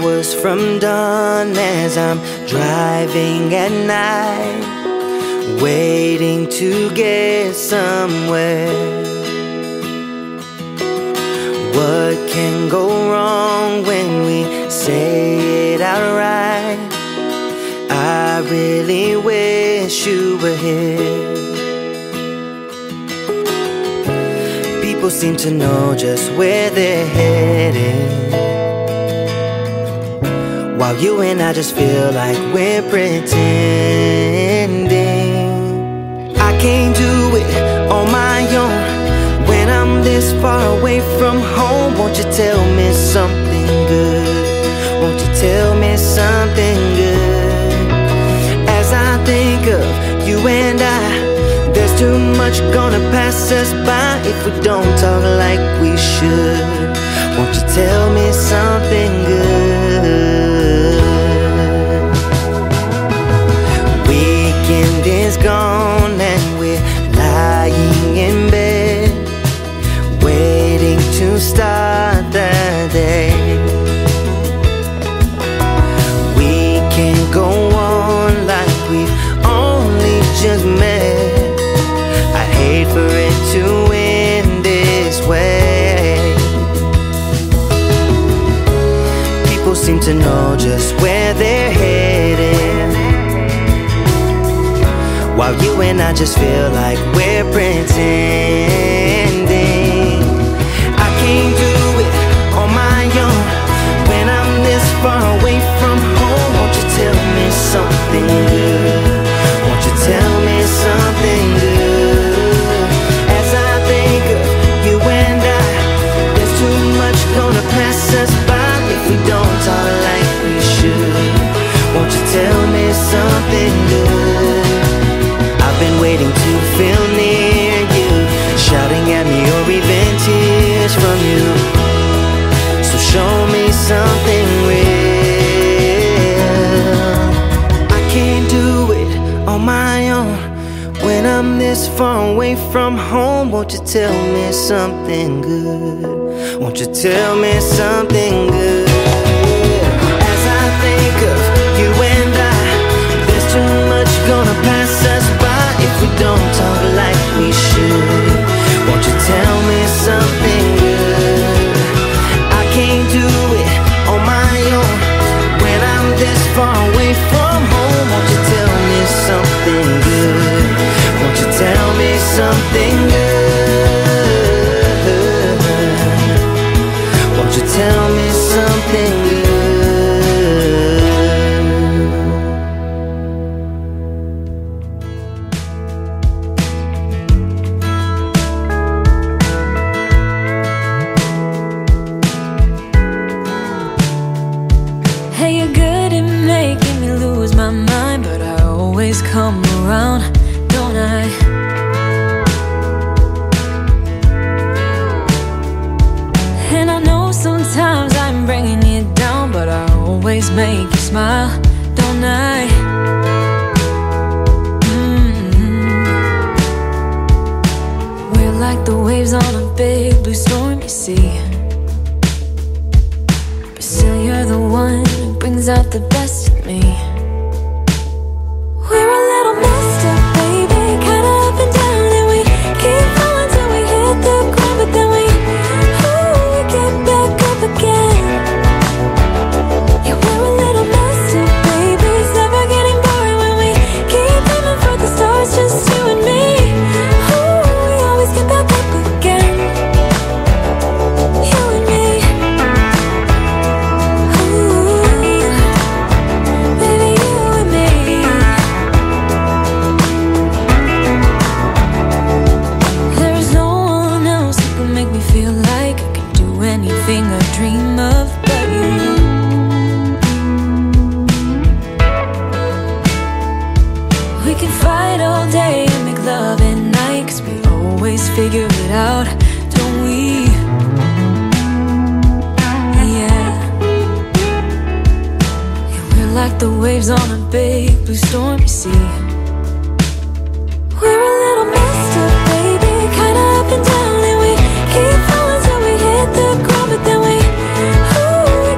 hours from dawn as I'm driving at night, waiting to get somewhere. What can go wrong when we say it outright? I really wish you were here. People seem to know just where they're heading, while you and I just feel like we're pretending. I can't do it on my own. When I'm this far away from home, won't you tell me something good? Won't you tell me something good? As I think of you and I, there's too much gonna pass us by if we don't talk like we should. Won't you tell me something good? Weekend is gone and we're lying in bed, waiting to start the day. We can't go on like we've only just met. I hate for it to end this way. People seem to know just where they're heading, while you and I just feel like we're pretending. Can't do it on my own. When I'm this far away from home, won't you tell me something good? Won't you tell me something good? As I think of you and I, there's too much gonna pass us by if we don't talk like we should. Won't you tell me something good? I've been waiting to feel near you, shouting at me or even tears from you. So show me something real. I can't do it on my own. When I'm this far away from home, won't you tell me something good? Won't you tell me something good? As I think of you and I, there's too much gonna pass us by if we don't talk like we should. Won't you tell me something good? I can't do it on my own. When I'm this far away from home, won't you tell me something good? Won't you tell me something good? Won't you tell me something good? Come around, don't I? And I know sometimes I'm bringing you down, but I always make you smile, don't I? We're like the waves on a big blue storm, you see, but still you're the one who brings out the best in me.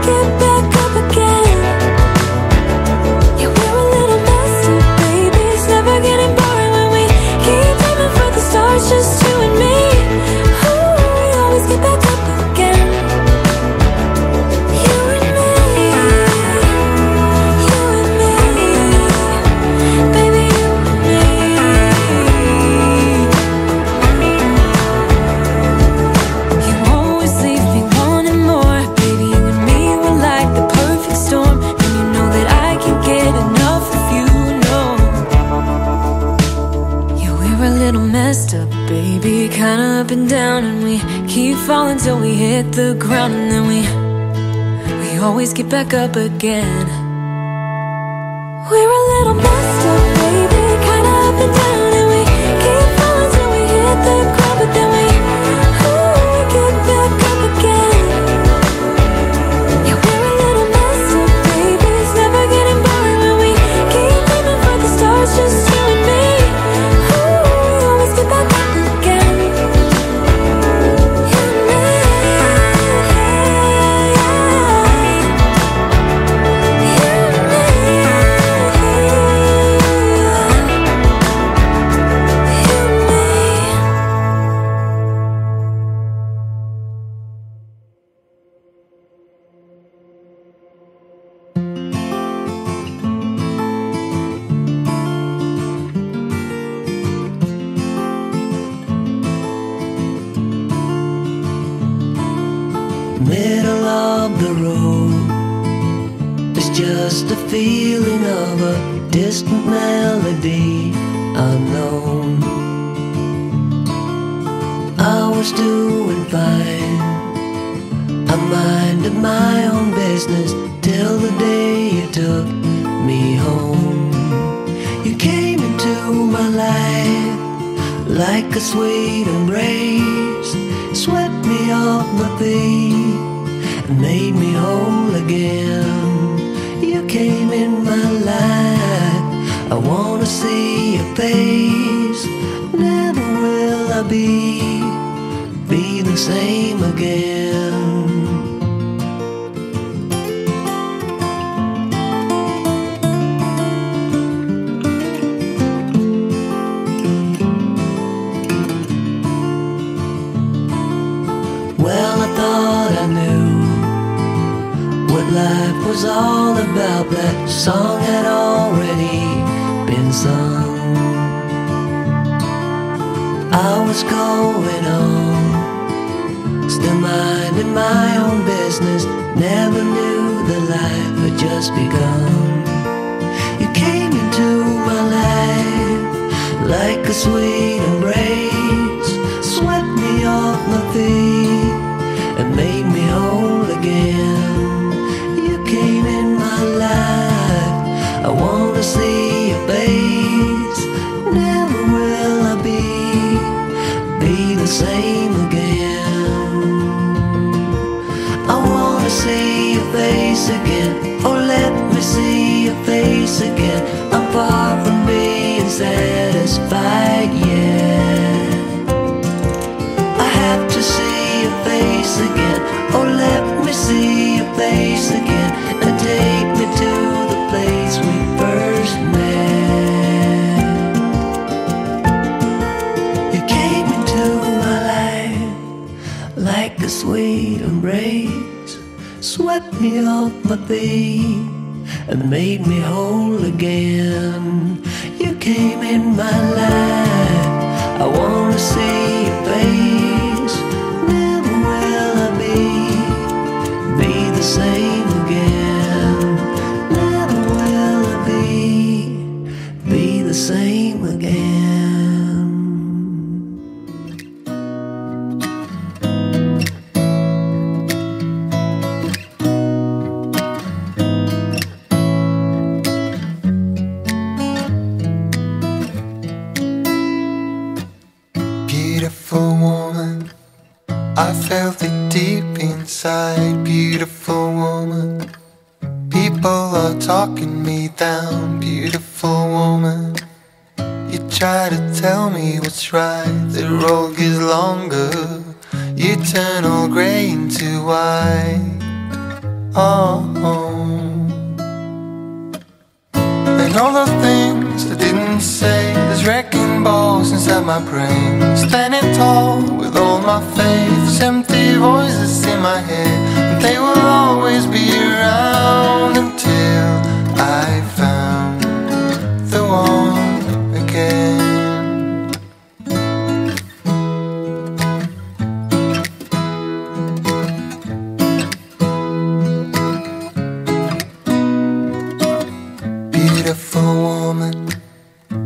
Get back up again. kinda up and down, and we keep falling till we hit the ground, and then we always get back up again. We're a little messed up, baby, kinda up and down, and we keep falling till we hit the ground, but then we get back up again. Yeah, we're a little messed up, baby, it's never getting boring when we keep aiming for the stars, just you and me.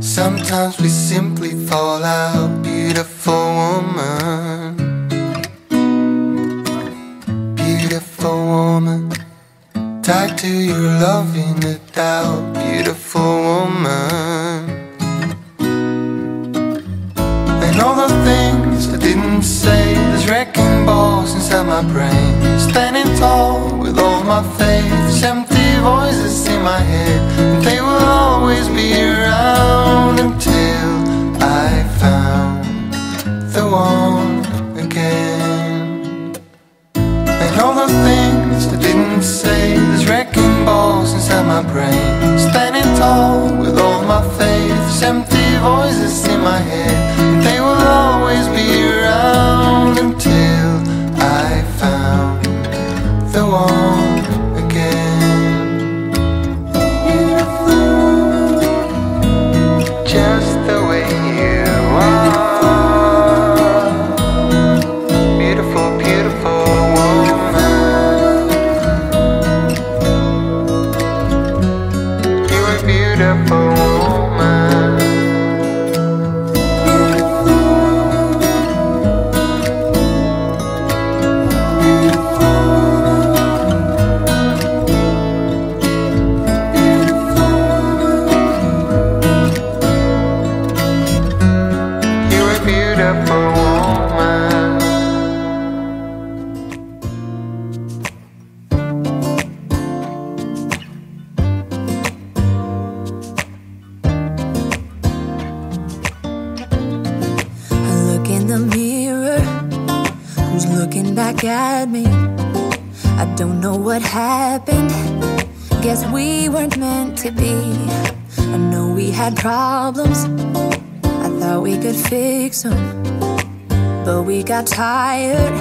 Sometimes we simply fall out, beautiful woman. to you, loving a doubt, beautiful woman. And all the things I didn't say, there's wrecking balls inside my brain. Standing tall with all my faiths, empty voices in my head, and they will always be around until I found the one again. And all the things I didn't say, there's wrecking balls inside my brain. Standing tall with all my faiths, empty voices in my head, and they will always be around until I found the one again. Beautiful, just the way you are. Beautiful, beautiful woman. You're a beautiful at me. I don't know what happened, guess we weren't meant to be. I know we had problems, I thought we could fix them, but we got tired.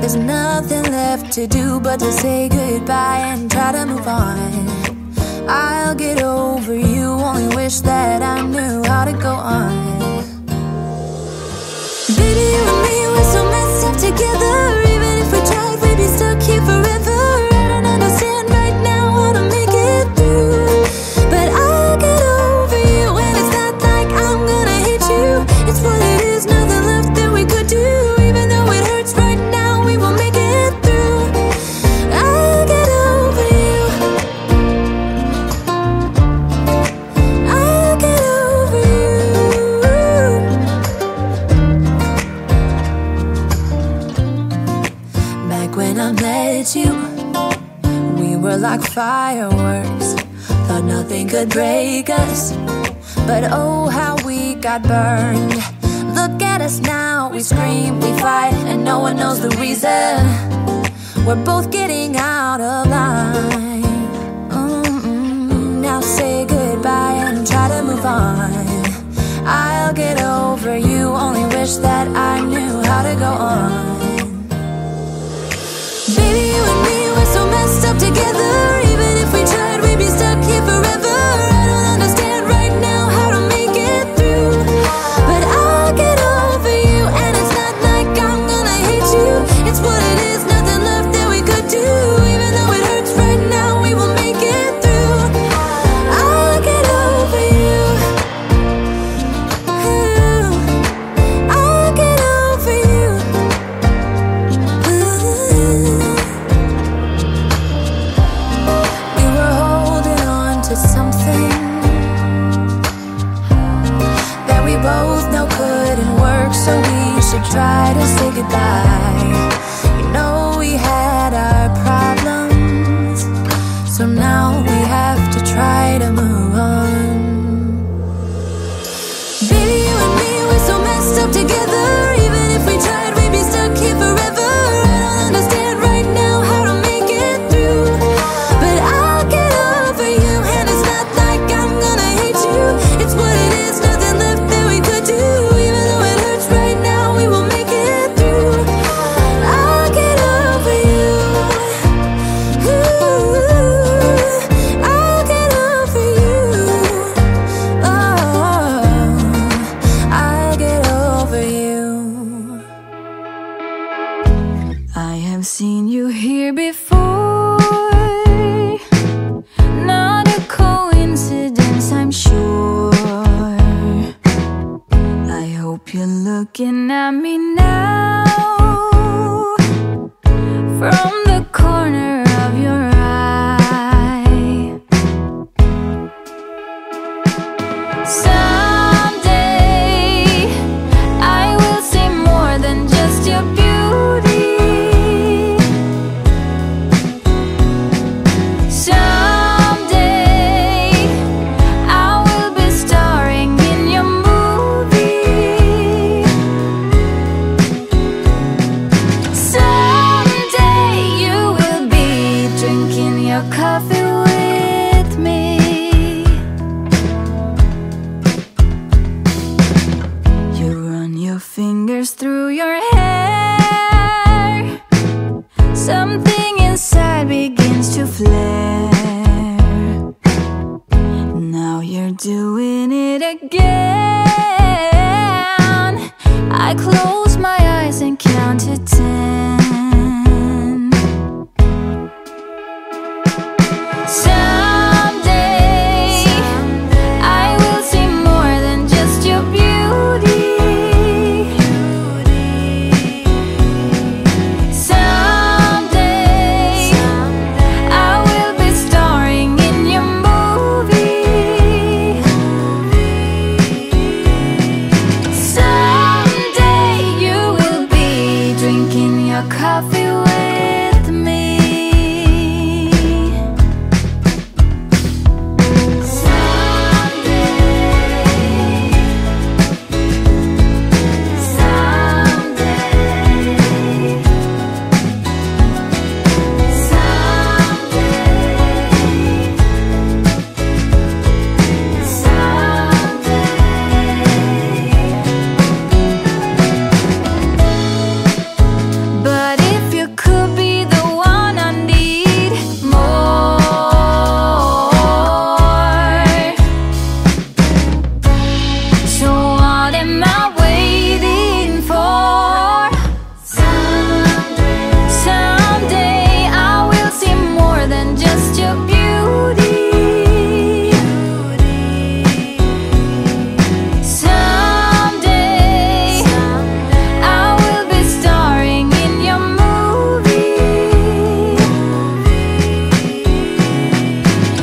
There's nothing left to do but to say goodbye and try to move on. I'll get over you, only wish that I knew how to go on. Baby, you and me, we're so messed up together. Even if we tried, we'd be stuck here forever. I don't understand right now how to make it through, but I'll get over you, and it's not like I'm gonna hate you. It's what it is, nothing left that we could do. Even though it hurts right now, we will make it through. I'll get over you, I'll get over you. When I met you, we were like fireworks, thought nothing could break us, but oh how we got burned. Look at us now, we scream, we fight, and no one knows the reason. We're both getting out of line. Now say goodbye and try to move on. I'll get over you, only wish that I knew how to go on. Baby, you and me, we're so messed up together. Even if we tried, we'd be stuck here forever. I don't understand right now how to make it through, but I'll get over you, and it's not like I'm gonna hate you. It's what it is, nothing left that we could do. Even though it hurts right now, we will make it through. I'll get over you. Ooh, I'll get over you. Ooh. Both know couldn't work, so we should try to say goodbye. You know we had our problems, so now we have to try to move on. Baby, you and me, we're so messed up together. Even if we tried, we'd be stuck here forever. I don't understand right now how to make it through, but I'll get over you, and it's not like I'm gonna hate you. It's what it is, nothing left that we could do. Even though it hurts right now, we will make it through. I'll get over you. Ooh, I'll get over you. Oh, I'll get over you. I have seen you here before, not a coincidence, I'm sure. I hope you're looking at me now from the corner of your eye. through your hair. Something inside begins to flare. Now you're doing it again. I close my eyes and count to 10. Someday I will see more than just your beauty. Someday I will be starring in your movie.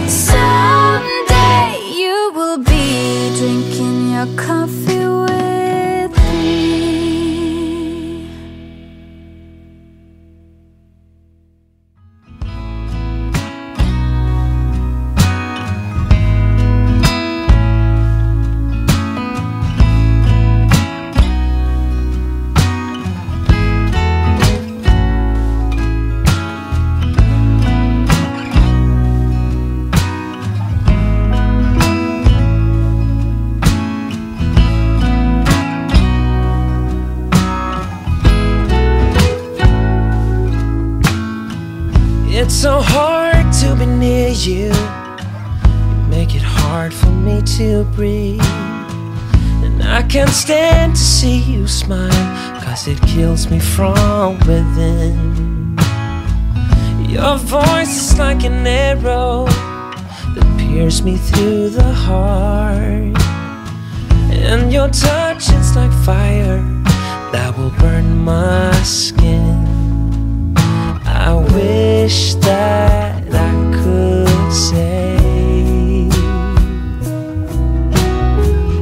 Someday you will be drinking your coffee with me. Coffee with me. It's so hard to be near you. You make it hard for me to breathe. And I can't stand to see you smile, 'cause it kills me from within. Your voice is like an arrow that pierces me through the heart. And your touch is like fire that will burn my skin. I wish that I could say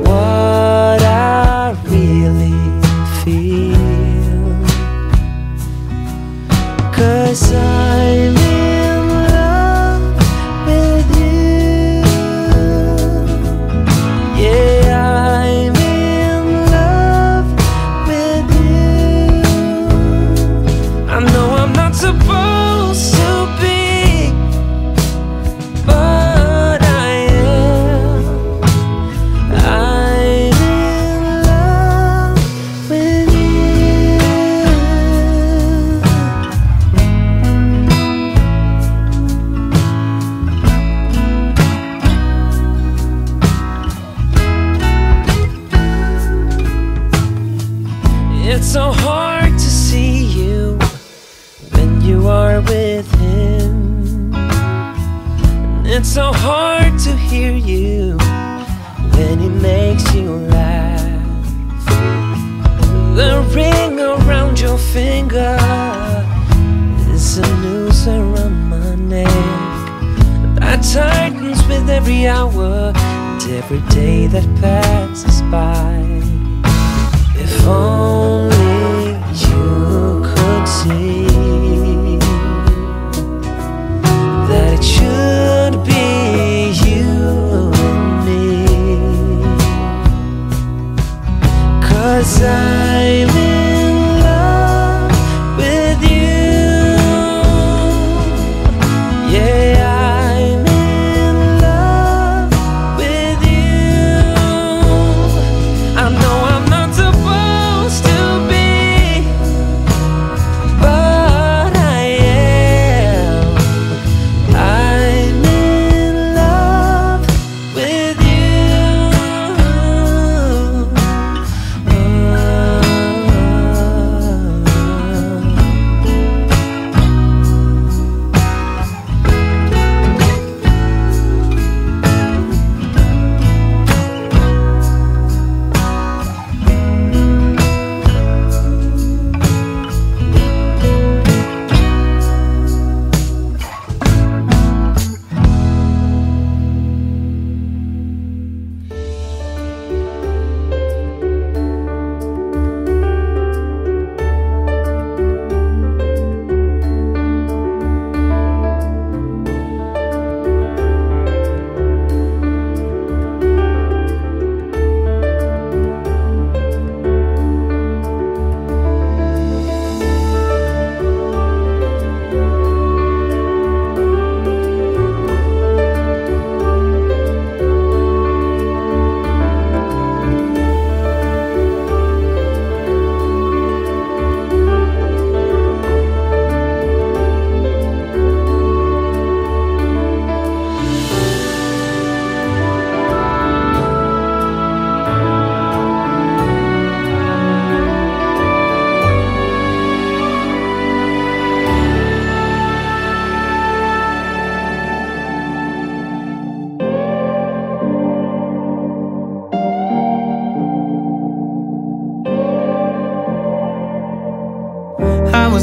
what I really feel, 'cause I'm in love with you. Yeah, I'm in love with you. I know I'm not supposed to be, but I am. I'm in love with you. It's so hard to see you you are with him, and it's so hard to hear you when he makes you laugh. The ring around your finger is a noose around my neck that tightens with every hour and every day that passes by. If only you could see that it should be you and me, 'cause I'm in love with you. Yeah, I'm in love with you. I know I'm not supposed to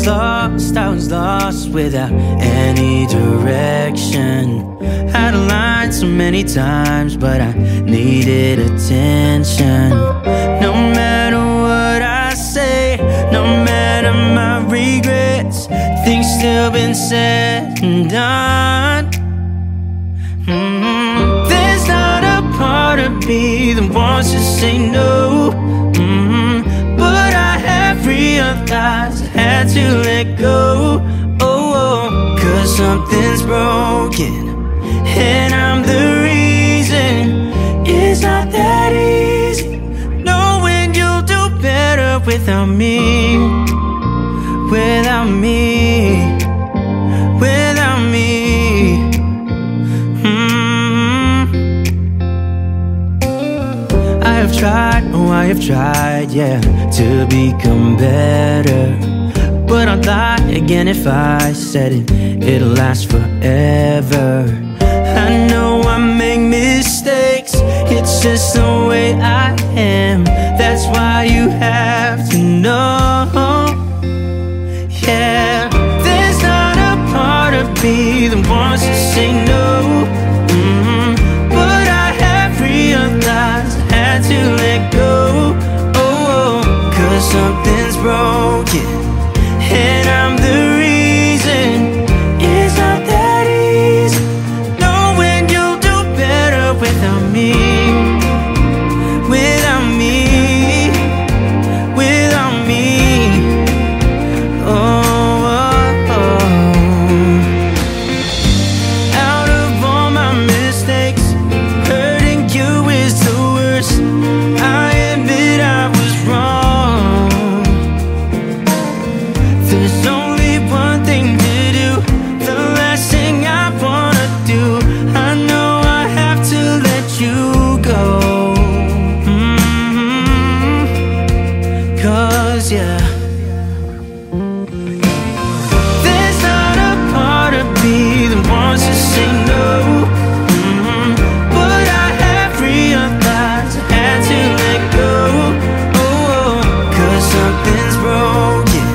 I was lost without any direction. Had a line so many times, but I needed attention. No matter what I say, no matter my regrets, things still been said and done. There's not a part of me that wants to say no, but I have realized I had to let go. Oh, cause something's broken and I'm the reason. It's not that easy knowing you'll do better without me, without me, without me. I have tried, oh I have tried, yeah, to become better. But I'd lie again if I said it'll last forever. I know I make mistakes, it's just the way I am. That's why you have to know, yeah. There's not a part of me that wants to say no, but I have realized I had to let go. Oh, cause something's broken and I'm the reason. It's not that without me, without me, without me, oh, oh, oh. Out of all my mistakes, hurting you is the worst. I admit I was wrong. There's only one thing to do, the last thing I wanna do. I know you go, cause yeah. There's not a part of me that wants to say no, but I have realized I had to let go. Oh, cause something's broken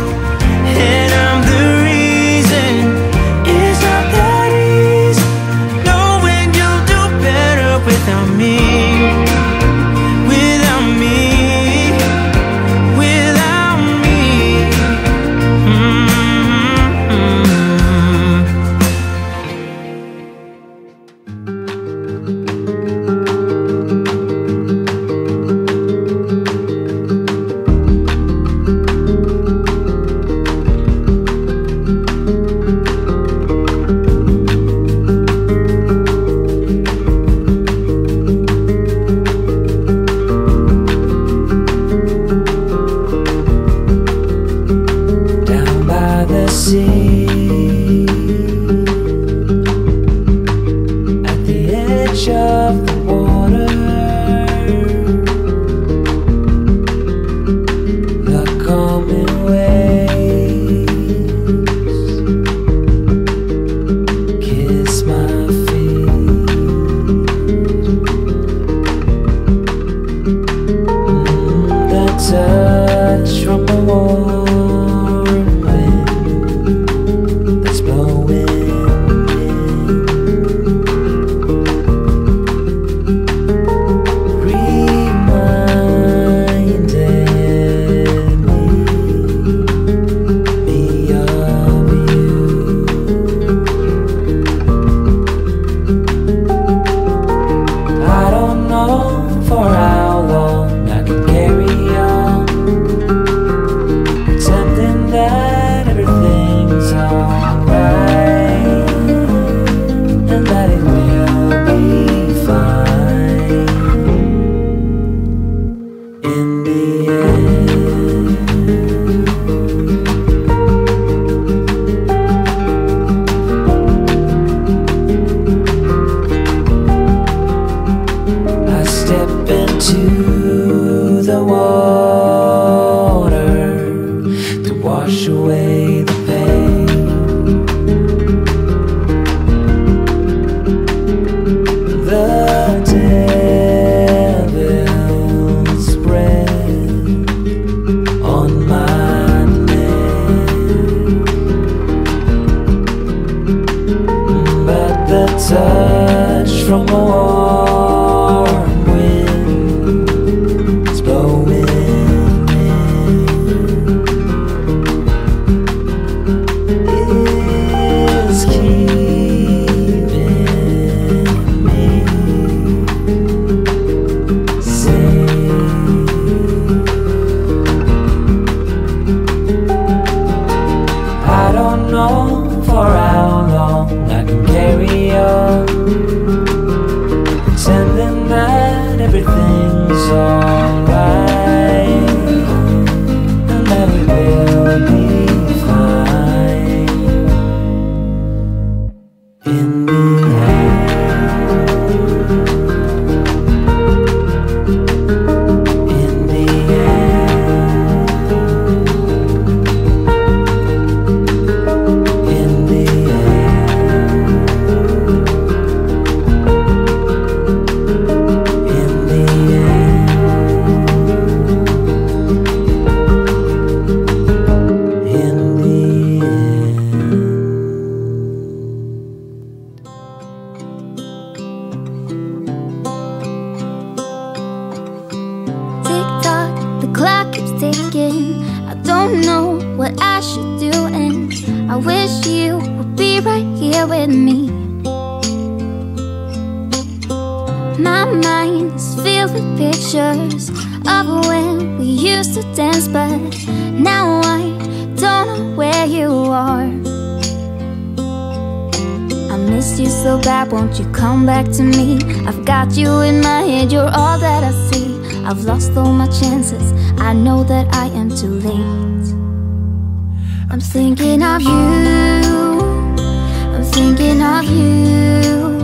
and I'm the reason. It's not that easy knowing you'll do better without me. from a warm wind, it's blowing in. It's keeping me safe. I don't know for how long I can carry on, pretending that everything's alright and that we will be fine in the end. In the end. In the end. Thinking, I don't know what I should do, and I wish you would be right here with me. My mind is filled with pictures of when we used to dance, but now I don't know where you are. I miss you so bad, won't you come back to me? I've got you in my head, you're all that I see. I've lost all my chances, I know that I am too late. I'm thinking of you, I'm thinking of you,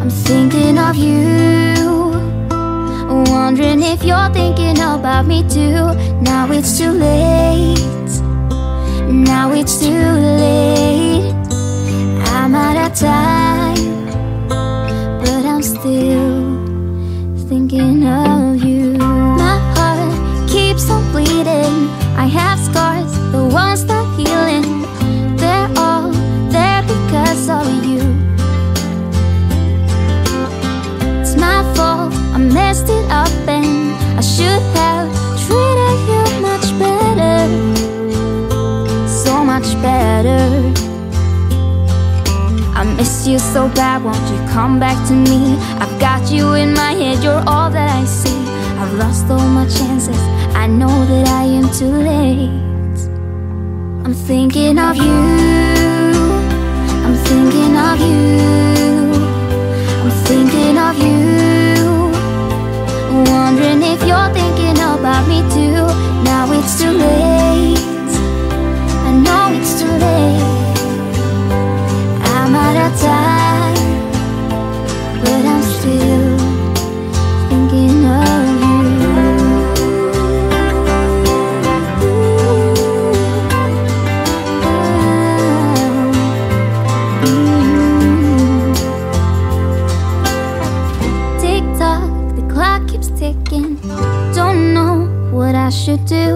I'm thinking of you, wondering if you're thinking about me too. Now it's too late, now it's too late. I'm out of time, but I'm still thinking of you. My heart keeps on bleeding, I have scars, the ones not healing. They're all there because of you. It's my fault, I messed it up and I should have treated you much better, so much better. I miss you so bad, won't you come back to me? I've got you in my head, you're all that I see. I've lost all my chances, I know that I am too late. I'm thinking of you, I'm thinking of you, I'm thinking of you, wondering if you're thinking about me too. Now it's too late, I know it's too late. I'm out of time, but I'm still thinking of you. Tick tock, the clock keeps ticking. Don't know what I should do.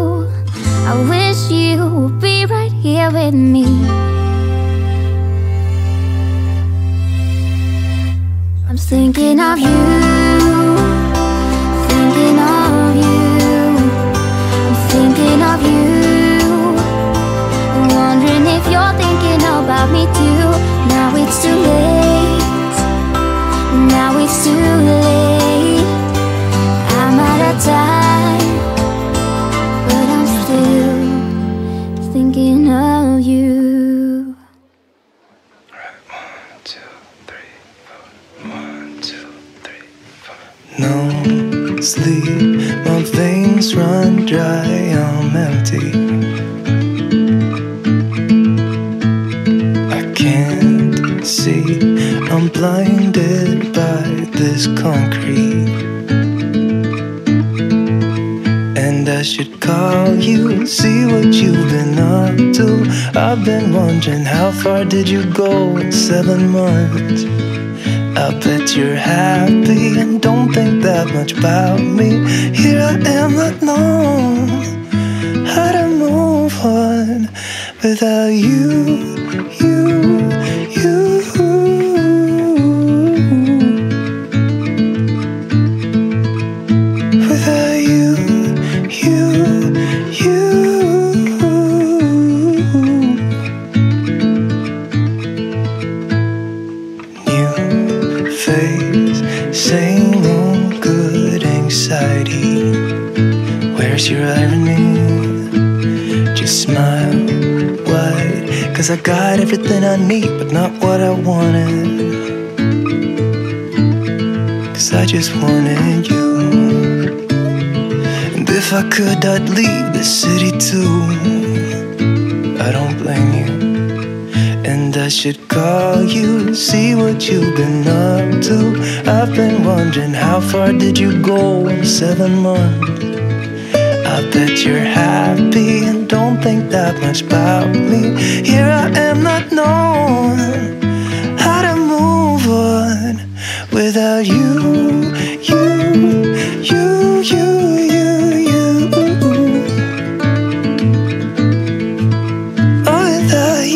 I wish you would be right here with me. I'm thinking of you, thinking of you, I'm thinking of you, wondering if you're thinking about me too. Now it's too late, now it's too late. I'm out of time, but I'm still thinking of you. No sleep, my veins run dry, I'm empty. I can't see, I'm blinded by this concrete. And I should call you, see what you've been up to. I've been wondering, how far did you go in 7 months? I bet you're happy and don't think that much about me. Here I am, not knowing how to move on without you, you, you. smile wide, 'cause I got everything I need but not what I wanted, 'cause I just wanted you. And if I could, I'd leave the city too. I don't blame you. And I should call you, see what you've been up to. I've been wondering, how far did you go in 7 months? I bet you're happy and don't think that much about me. Here I am, not knowing how to move on without you, you. Oh, without you.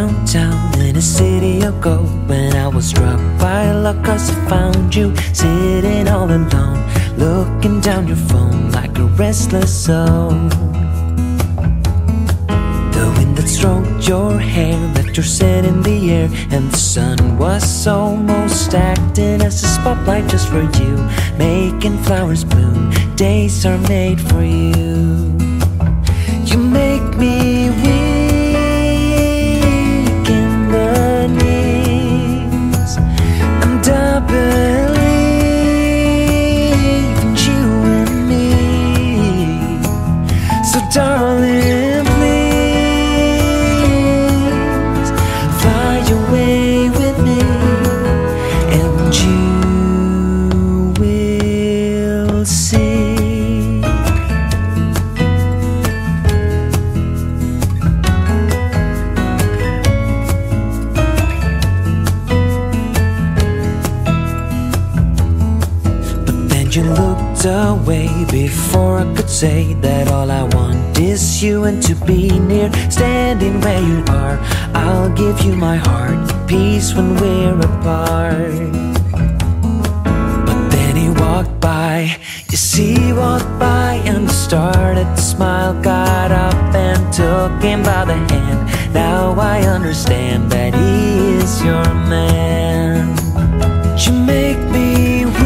Round town in a city of gold, when I was struck by luck, 'cause I found you sitting all alone, looking down your phone like a restless soul. The wind that stroked your hair left your scent in the air, and the sun was almost acting as a spotlight just for you, making flowers bloom. Days are made for you. You make me weak away before I could say that all I want is you, and to be near, standing where you are. I'll give you my heart, peace when we're apart. But then he walked by, yes, he walked by, and I started to smile, got up and took him by the hand. Now I understand that he is your man. You make me weak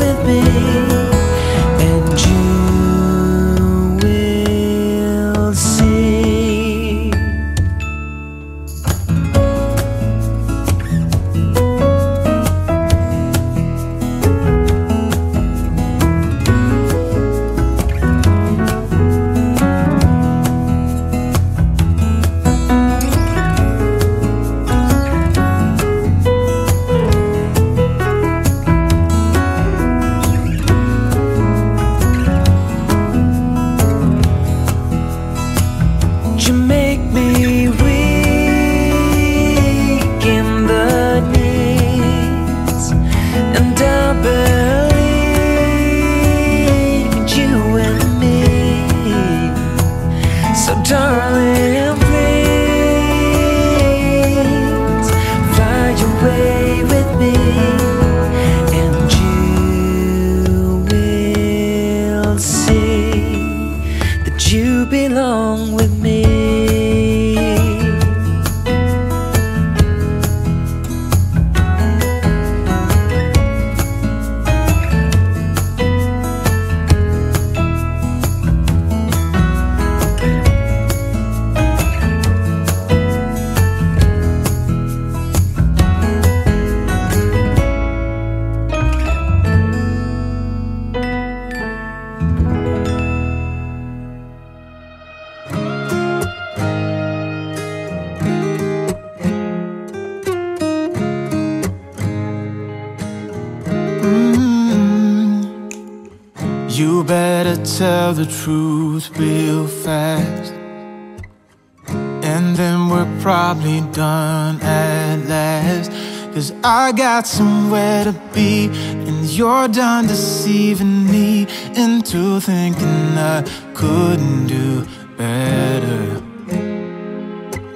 with me, and you will see. You make me weak in the knees, and I believe in you and me. So darling, please fly away with me, and you will see that you belong with me. You better tell the truth real fast. probably done at last, 'cause I got somewhere to be, and you're done deceiving me into thinking I couldn't do better.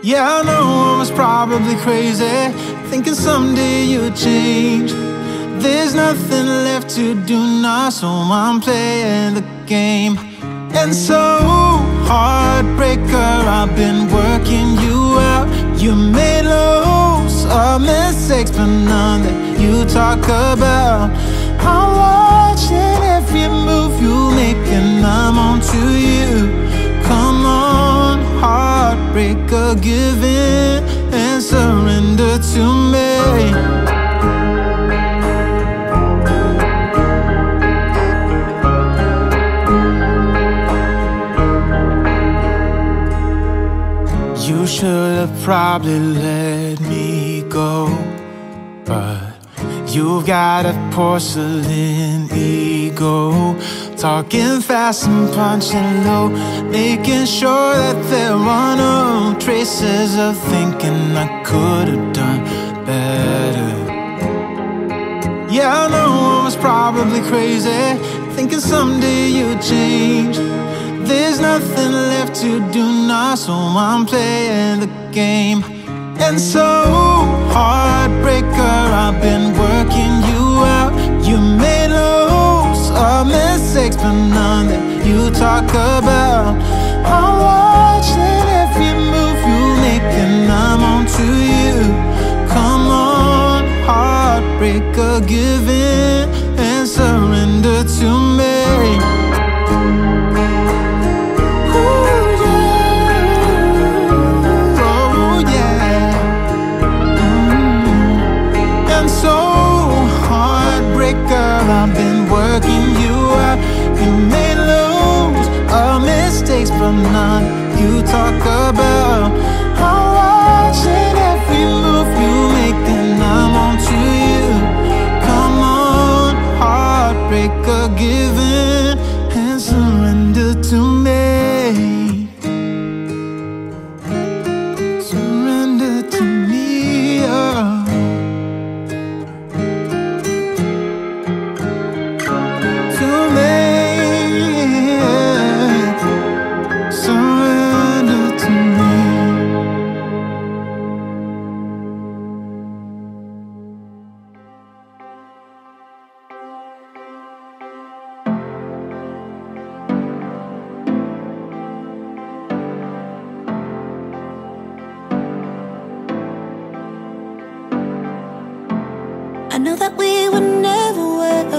Yeah, I know I was probably crazy, thinking someday you'd change. There's nothing left to do now, so I'm playing the game. And so, heartbreaker, I've been working you out. You made loads of mistakes, but none that you talk about. I'm watching every move you make, and I'm on to you. Come on, heartbreaker, give in and surrender to me. You should have probably let me go, but you've got a porcelain ego, talking fast and punching low, making sure that there are no traces of thinking I could have done better. Yeah, I know I was probably crazy, thinking someday you'd change. There's nothing left to do now, so I'm playing the game. And so, heartbreaker, I've been working you out. You made loads of mistakes, but none that you talk about. I'm watching every move you make, and I'm on to you. Come on, heartbreaker, give in and surrender to me. I've been working you out. You made loads of mistakes, but none you talk about. I'm watching every move you make, and I'm on to you. Come on, heartbreaker, give in and surrender to me. Surrender to me, oh. I know that we would never work.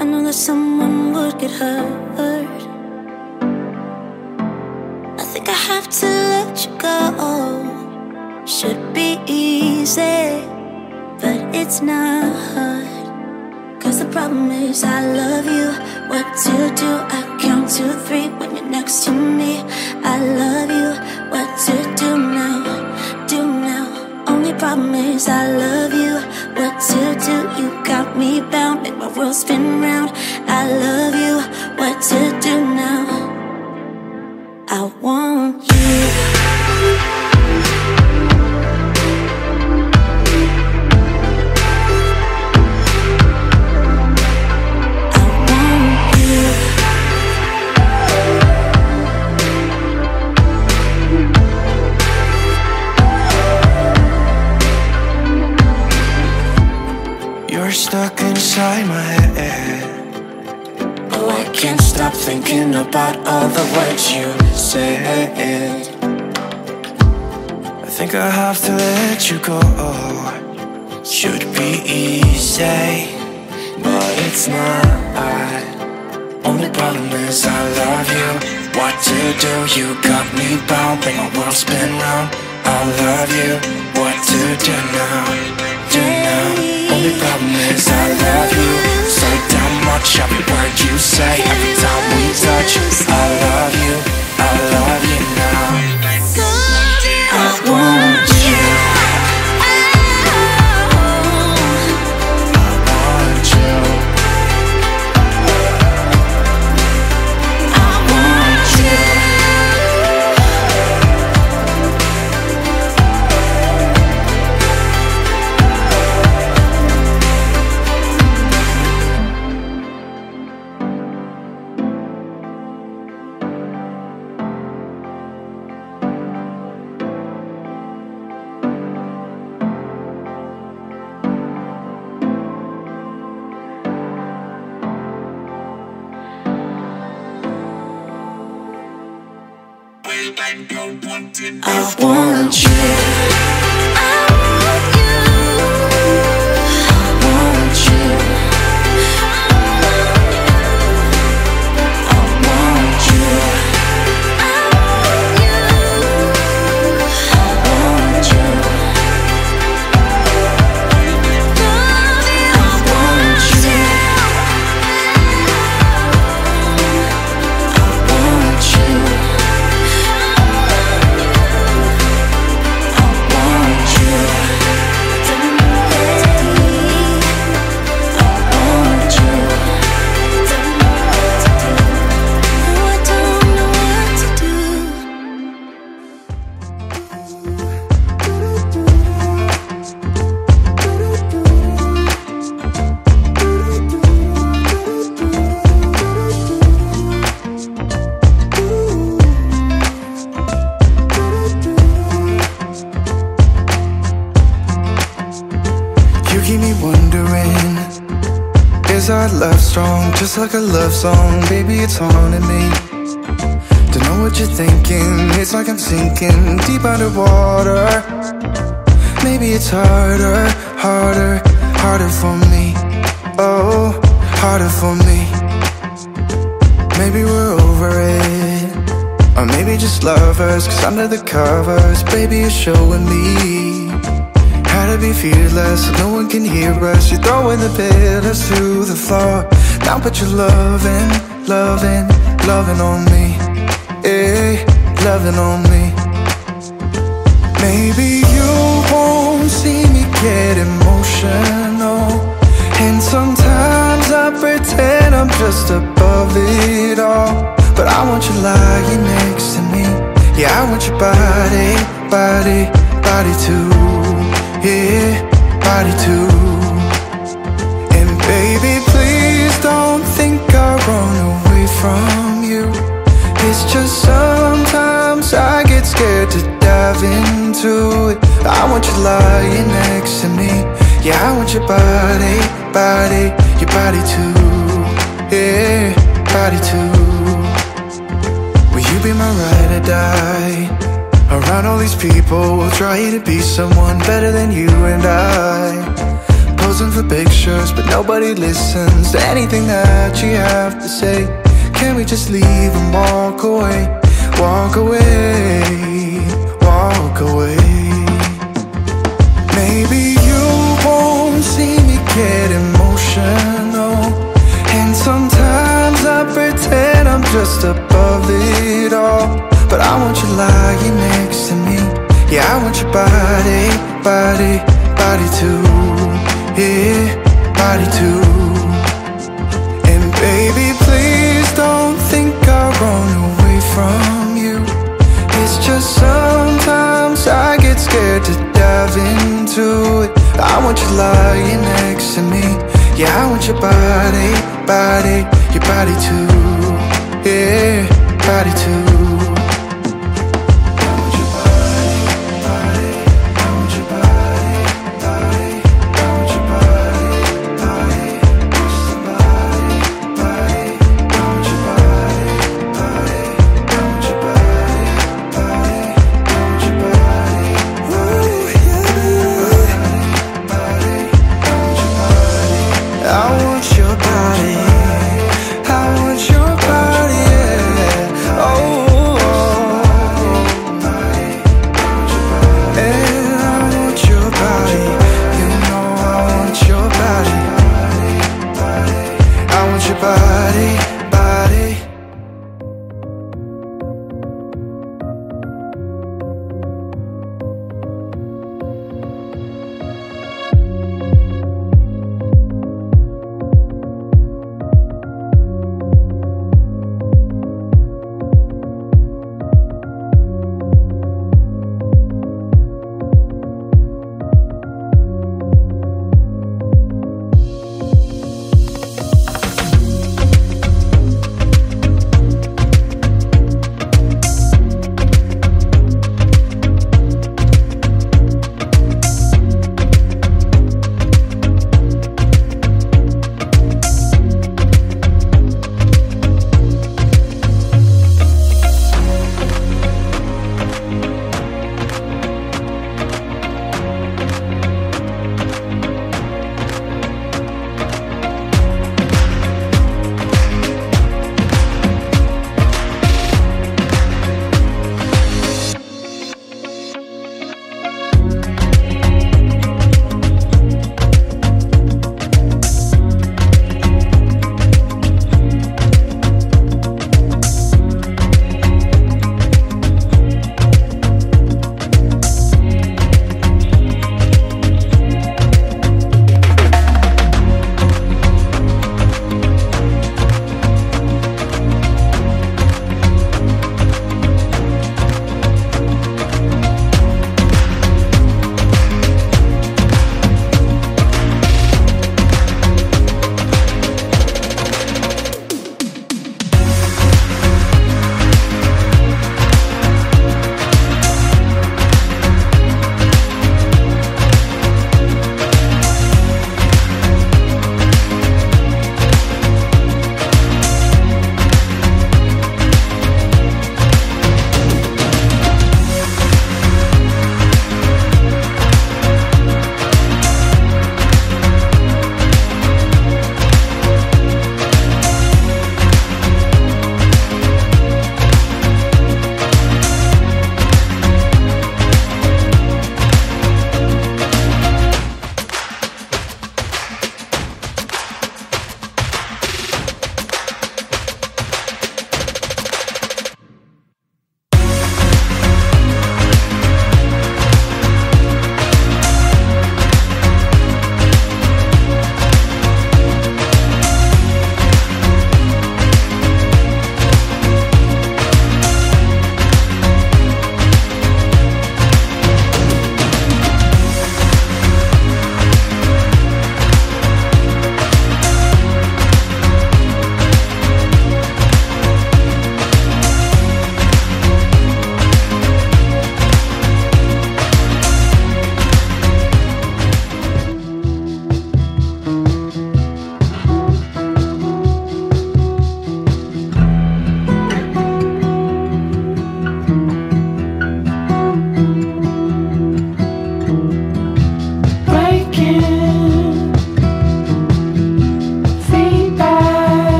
I know that someone would get hurt. I think I have to let you go. Should be easy, but it's not. 'Cause the problem is I love you. What to do? I count to three when you're next to me. I love you. What to do now? Do now. Only problem is I love you. What to do? You got me bound, make my world spin round. I love you. What to do now? I want you. You're stuck inside my head. Oh, I can't stop thinking about all the words you said. I think I have to let you go. Should be easy, but it's not. Only problem is I love you. What to do? You got me bound, make my world spin round. I love you. What to do now? Do now. Only problem is I love you so damn much. Every word you say, every time we touch, I love you now. I want you. I want you. I want you. I want you. Just like a love song, baby, it's haunting me. Don't know what you're thinking, it's like I'm sinking deep underwater. Maybe it's harder, harder, harder for me. Oh, harder for me. Maybe we're over it, or maybe just lovers, 'cause under the covers, baby, you're showing me how to be fearless, so no one can hear us. You're throwing the pillars through the floor. Now but you're loving, loving, loving on me, eh, loving on me. Maybe you won't see me get emotional, and sometimes I pretend I'm just above it all. But I want you lying next to me, yeah, I want your body, body, body too, yeah, body too. And baby, don't think I run away from you. It's just sometimes I get scared to dive into it. I want you lying next to me, yeah, I want your body, body, your body too, yeah, body too. Will you be my ride or die? Around all these people, we'll try to be someone better than you and I. Posing for pictures, but nobody listens to anything that you have to say. Can we just leave and walk away? Walk away, walk away. Maybe you won't see me get emotional, and sometimes I pretend I'm just above it all. But I want you lying next to me, yeah, I want your body, body, body too, yeah, body too. And baby, please don't think I run away from you. It's just sometimes I get scared to dive into it. I want you lying next to me, yeah, I want your body, body, your body too, yeah, body too. I want your body, yeah. Oh.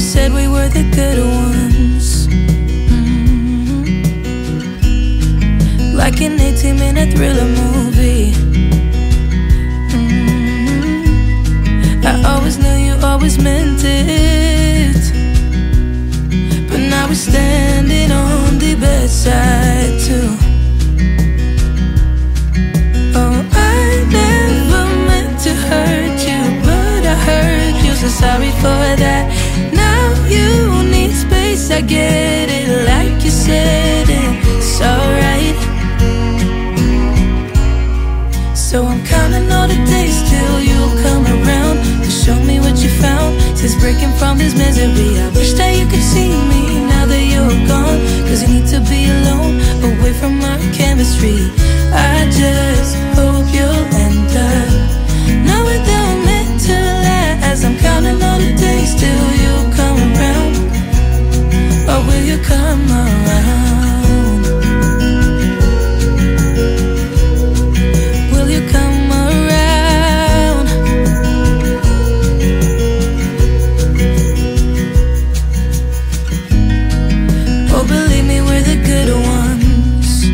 always said we were the good ones. Like an 18-minute thriller movie. I always knew you always meant it, but now we're standing on the bedside too. Sorry for that. Now you need space, I get it. Like you said, it's alright. So I'm counting all the days till you come around to show me what you found. Since breaking from this misery, I wish that you could see me now that you're gone. Cause I need to be alone, away from our chemistry. I just hope you'll end up knowing that I'm meant to last. I'm counting all the days till you come around. Or will you come around? Will you come around? Oh, believe me, we're the good ones.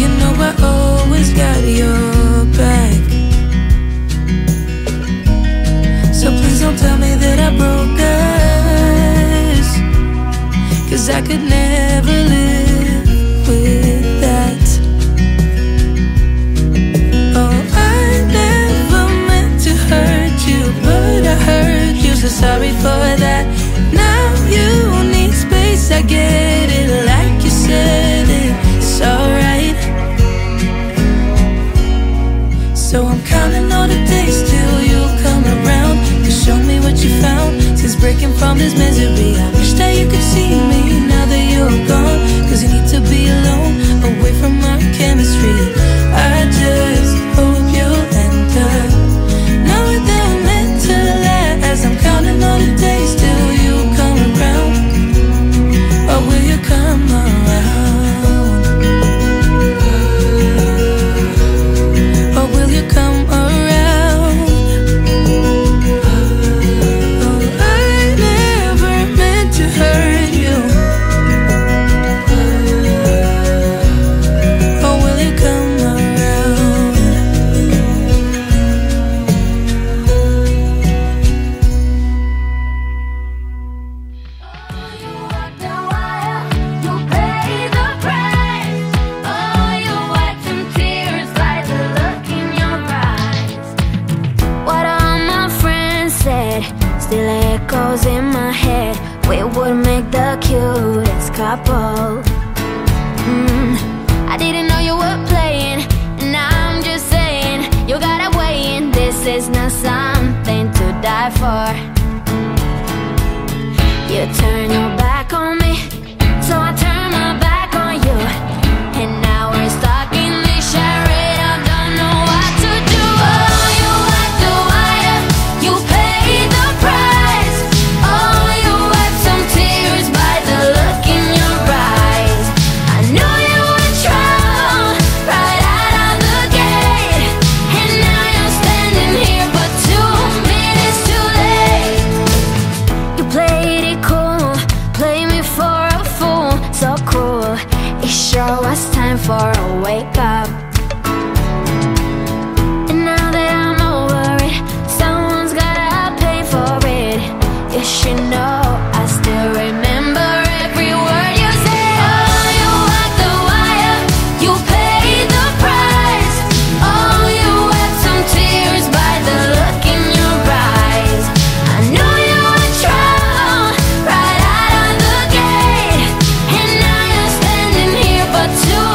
You know I always got your back. So please don't tell me that I broke us, cause I could never live with that. Oh, I never meant to hurt you, but I hurt you, so sorry for that. Now you need space, I get it. Like you said, it's alright. So I'm counting all the days till you come around to show me what you found. Since breaking from this misery, I wish that you could see me now that you're gone. Cause you need to be alone, away from our chemistry. I just hope you'll end up knowing that I'm meant to last. As I'm counting all the days till you come around. Or will you come around? Come around. Oh, I never meant to hurt you. Oh, will you come around? Oh, you walked the wire, you pay the price. Oh, you wiped some tears by the look. Still echoes in my head. We would make the cutest couple. I didn't know you were playing, and I'm just saying you got away, and this is not something to die for. You turn your back on me, so I turn my back on you, and now we're stuck in the charade. I don't know what to do. Oh, you at the wire, you paid the price. For a wake up. And now that I'm over it, someone's gotta pay for it. You should know I still remember every word you say. Oh, you walked the wire, you paid the price. Oh, you wept some tears by the look in your eyes. I knew you were trouble right out of the gate, and now you're standing here but two.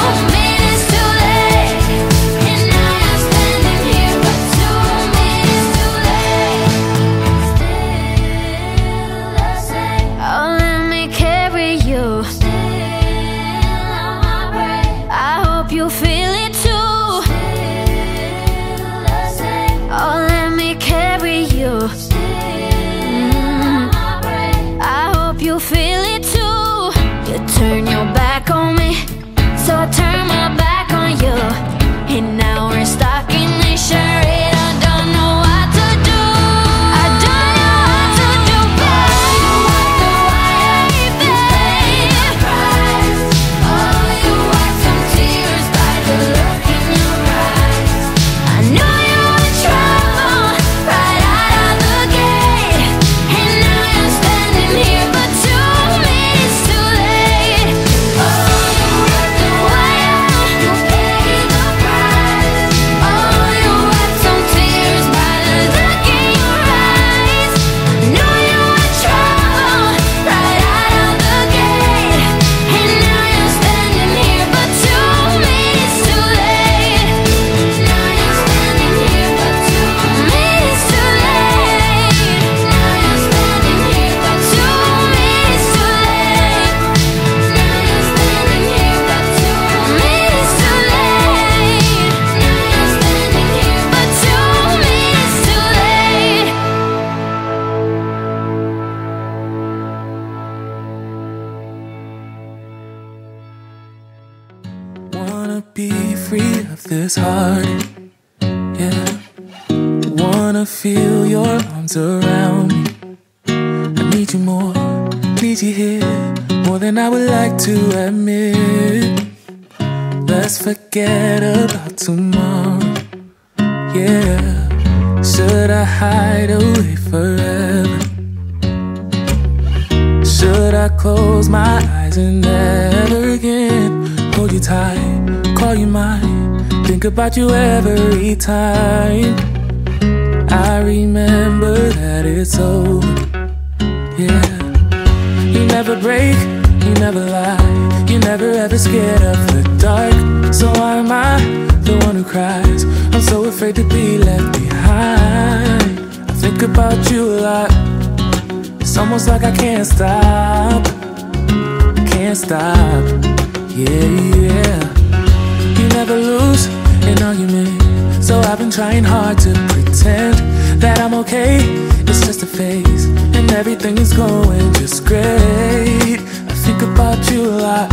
Turn your back on me, so I turn my back on you, and now we're stuck in this charade. I don't know what to do. I don't wanna be free of this heart, yeah. Wanna feel your arms around me. I need you more, need you here, more than I would like to admit. Let's forget about tomorrow, yeah. Should I hide away forever? Should I close my eyes and never again hold you tight, call you mine, think about you every time? I remember that it's over, yeah. You never break, you never lie, you never ever scared of the dark. So why am I the one who cries? I'm so afraid to be left behind. I think about you a lot, it's almost like I can't stop, can't stop, yeah. You never lose an argument, so I've been trying hard to pretend that I'm okay. It's just a phase, and everything is going just great. I think about you a lot,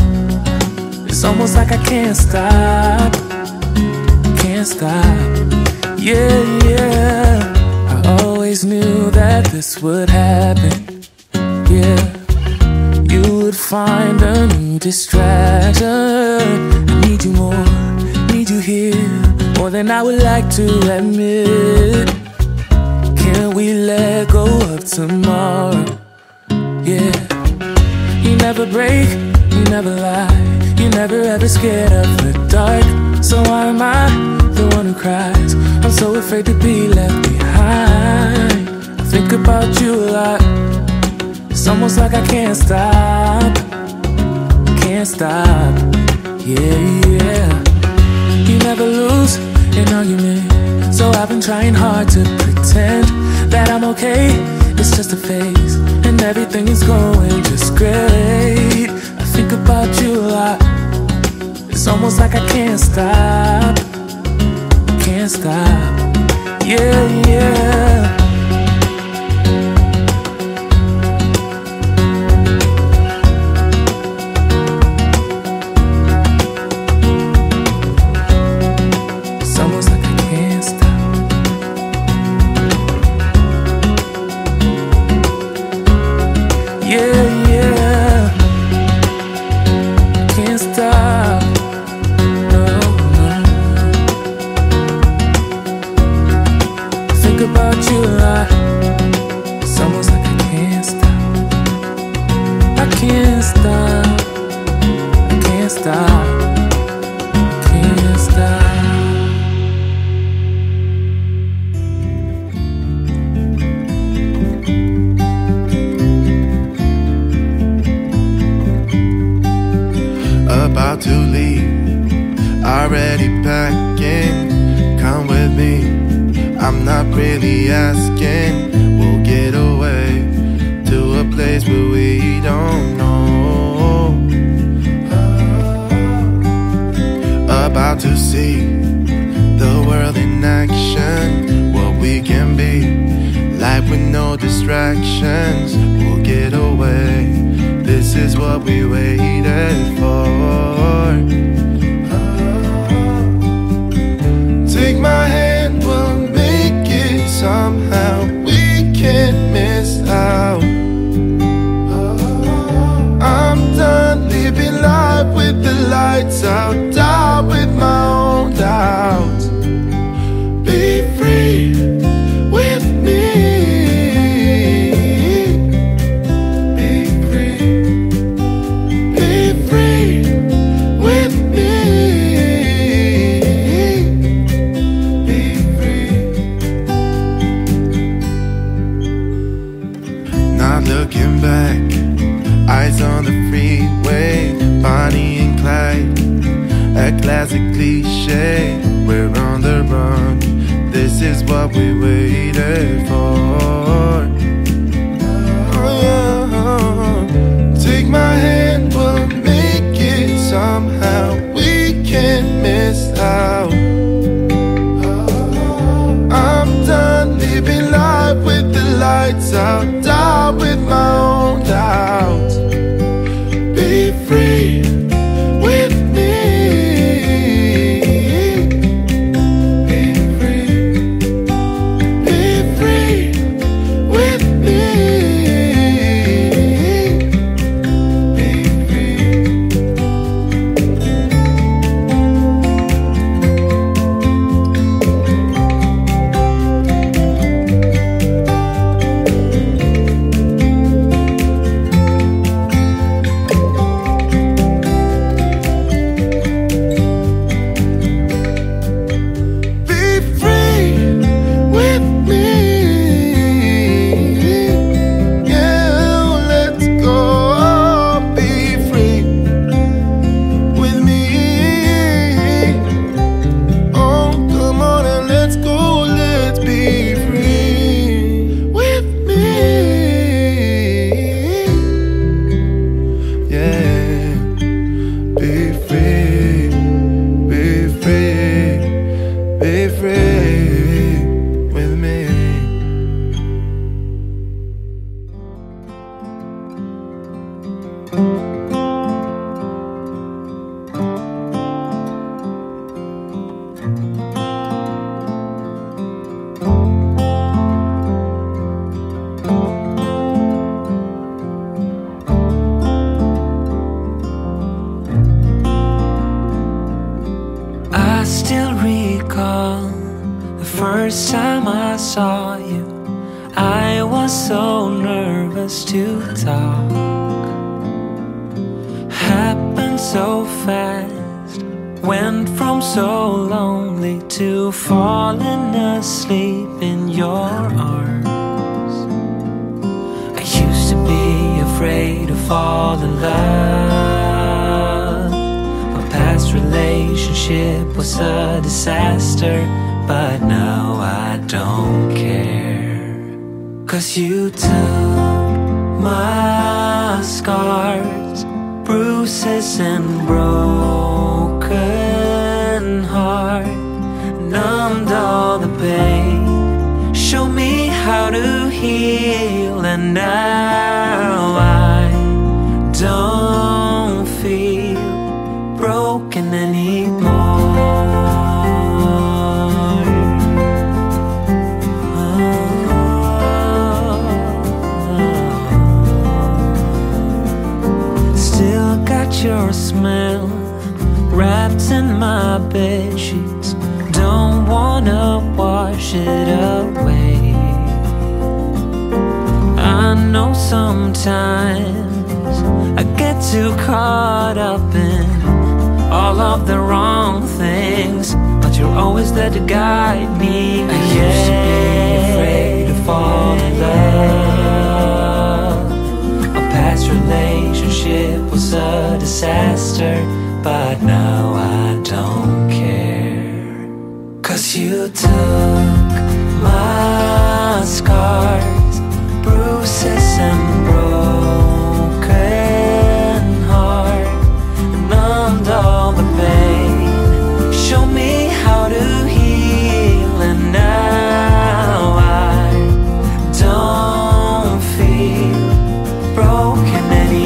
it's almost like I can't stop, yeah. I always knew that this would happen, yeah. You would find a new distraction. I need you more, need you here, more than I would like to admit. Can we let go of tomorrow, yeah. You never break, you never lie, you never ever scared of the dark. So why am I the one who cries? I'm so afraid to be left behind. I think about you a lot, it's almost like I can't stop, yeah. You never lose an argument, so I've been trying hard to pretend that I'm okay. It's just a phase, and everything is going just great. I think about you a lot, it's almost like I can't stop, yeah. Be free with me. first time I saw you, I was so nervous to talk. Happened so fast, went from so lonely to falling asleep in your arms. I used to be afraid to fall in love. My past relationship was a disaster, but now I don't care, 'cause you took my scars, bruises and broken heart, numbed all the pain, showed me how to heal, and now I don't feel broken anymore. Your smell wrapped in my bedsheets, don't wanna wash it away. I know sometimes I get too caught up in all of the wrong things, but you're always there to guide me. I used to be afraid to fall in love. A past relationship was a disaster, but now I don't care, 'cause you took my scars, bruises and broken heart, numbed all the pain, showed me how to heal, and now I don't feel broken anymore.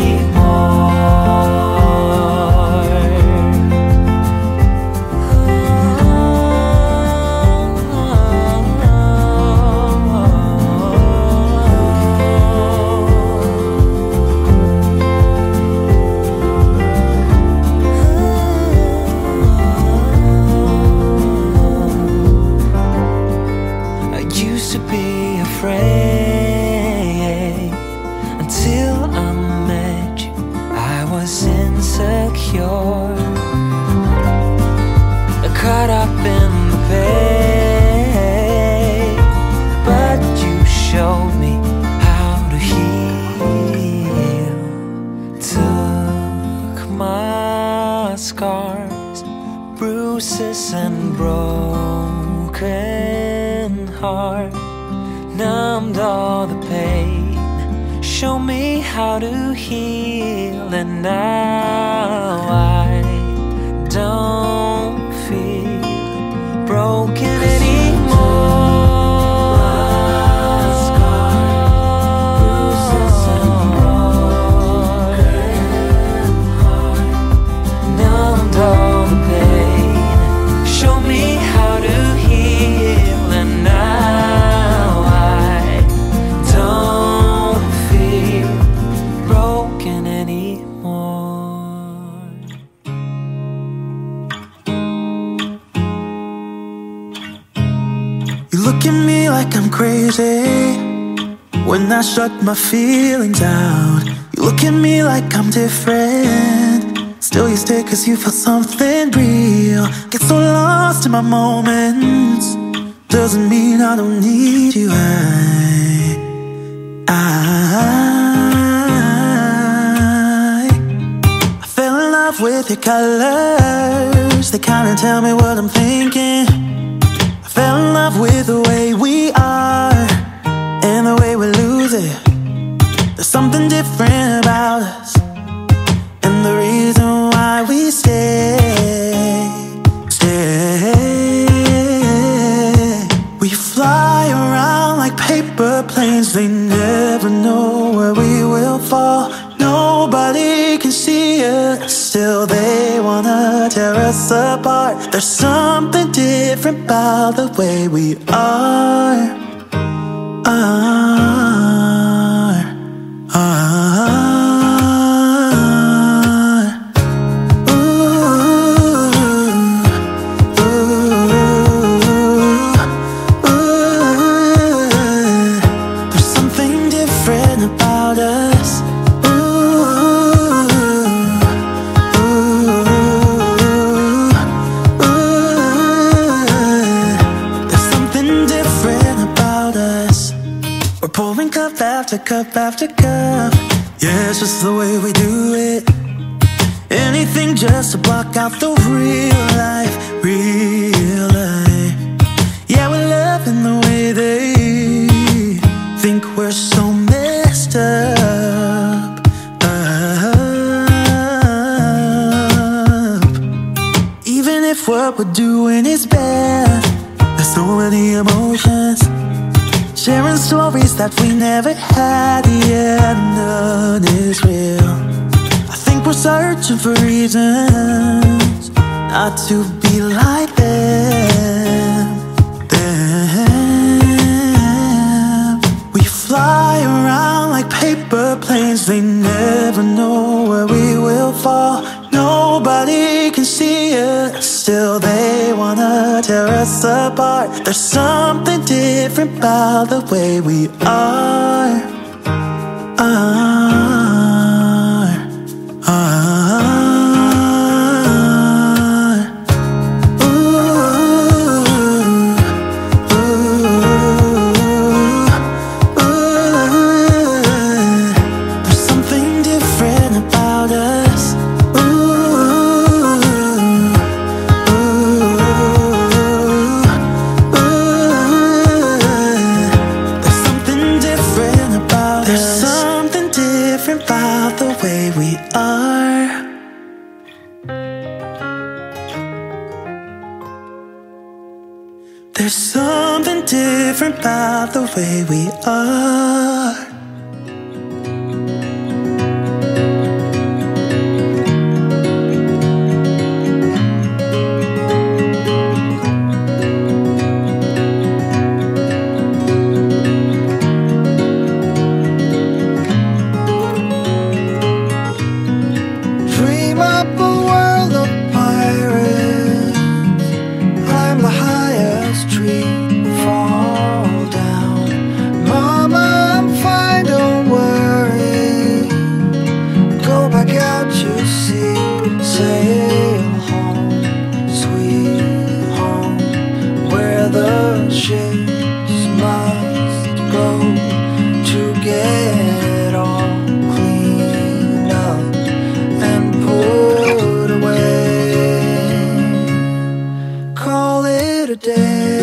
Caught up in the pain, but you showed me how to heal. Took my scars, bruises and broken heart, numbed all the pain, showed me how to heal, and now I don't broken anymore. Look at me like I'm crazy when I shut my feelings out. You look at me like I'm different, still you stay 'cause you feel something real. Get so lost in my moments, doesn't mean I don't need you. I fell in love with your colors, they kinda tell me what I'm thinking. Fell in love with the way we are and the way we lose it. There's something different about us and the reason why we stay. We fly around like paper planes, they never know where we will fall. Nobody can see us, still they wanna tear us apart. There's something different about the way we are. Ooh, ooh, ooh, cup after cup. Yeah, it's just the way we do it. Anything just to block out the real life, real life. Yeah, we're loving the way they think we're so messed up, Even if what we're doing is bad, there's so many emotions, sharing stories that we never had. Yeah, none is real. We're searching for reasons not to be like them. We fly around like paper planes. They never know where we will fall. Nobody can see us. Still they wanna tear us apart. There's something different about the way we are, There's something different about the way we are. Dream up a world of pirates. Climb the highest tree, fall down. Mama, I'm fine, don't worry. Go back out, you see. Sail home, sweet home, where the ships must go to get all cleaned up and put away. Call it a day.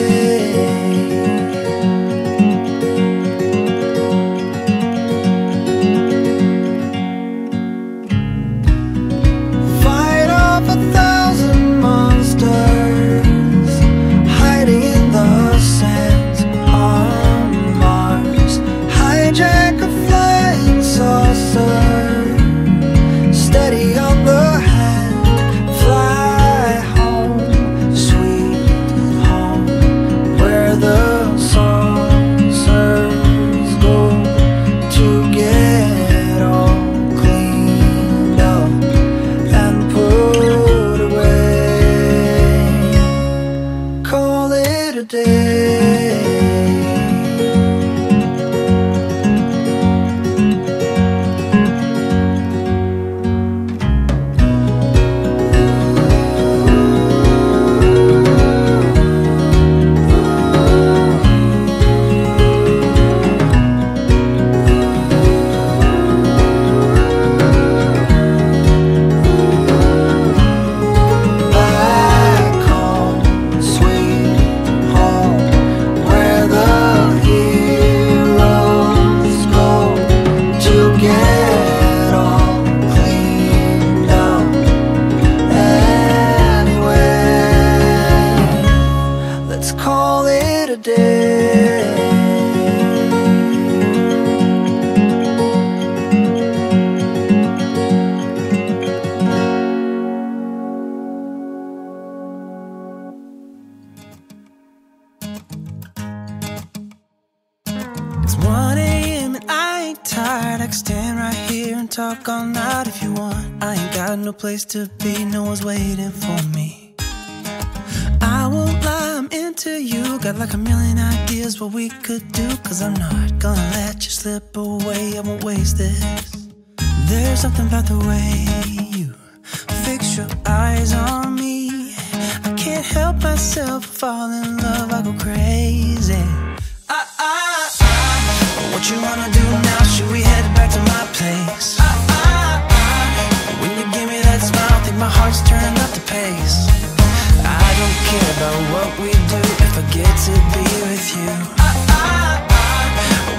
It's 1 AM and I ain't tired. I can stand right here and talk all night if you want. I ain't got no place to be, no one's waiting for me. I won't lie, I'm into you. Got like a million ideas what we could do. Cause I'm not gonna let you slip away, I won't waste this. There's something about the way you fix your eyes on me. I can't help myself, fall in love, I go crazy. What you wanna do now? place. When you give me that smile, think my heart's turning up the pace. I don't care about what we do if I get to be with you.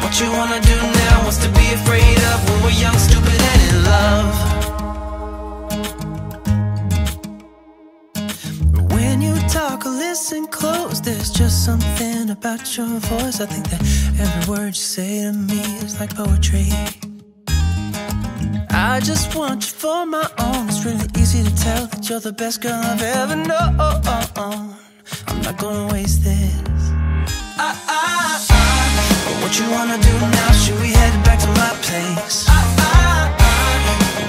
What you wanna do now was to be afraid of when we're young, stupid, and in love. When you talk or listen close, there's just something about your voice. I think that every word you say to me is like poetry. I just want you for my own. It's really easy to tell that you're the best girl I've ever known. I'm not gonna waste this. What you wanna do now? Should we head back to my place?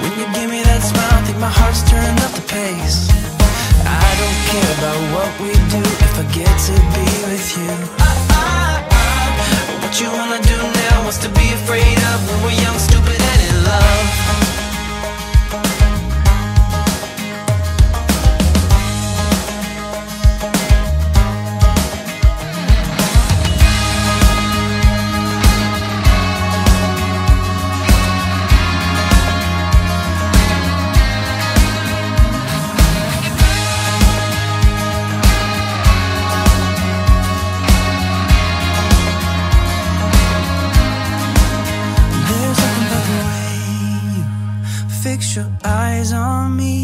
When you give me that smile, I think my heart's turning up the pace. I don't care about what we do if I get to be with you. What you wanna do now was to be afraid of when we're young, stupid, and in love. Fix your eyes on me.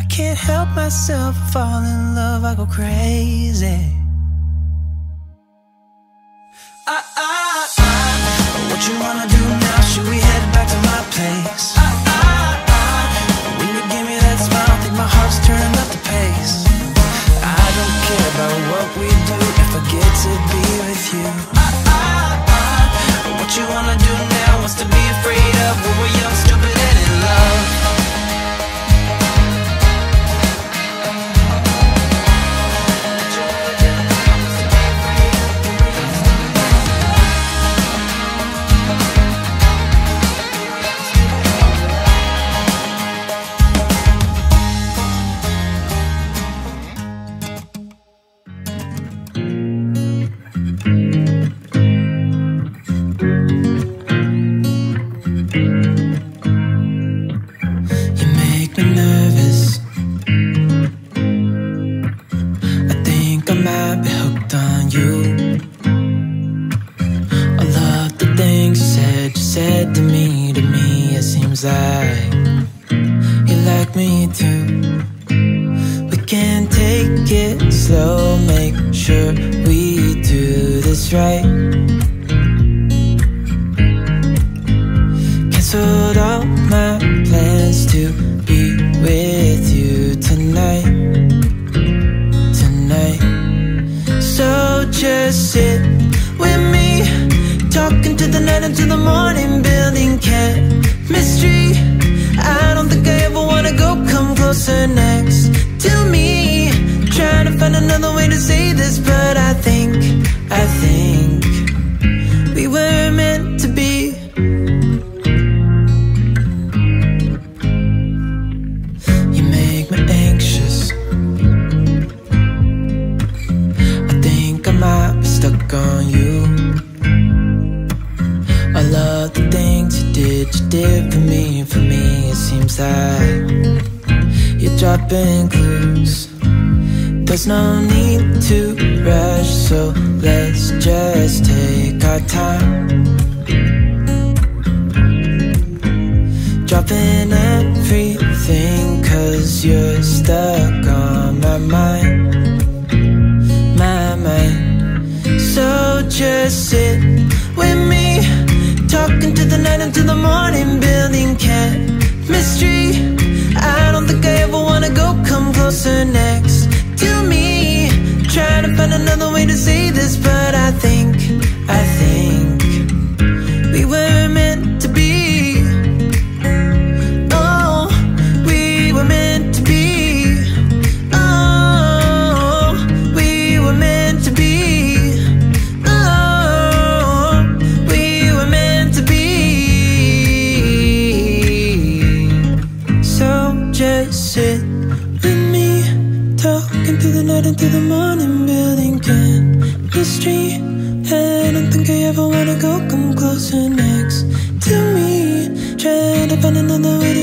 I can't help myself, fall in love, I go crazy. What you wanna do now? Should we head back to my place? When you give me that smile, I think my heart's turning up the pace. I don't care about what we do if I get to be with you. What you wanna do now was to be afraid of when we're young, stupid, and in love.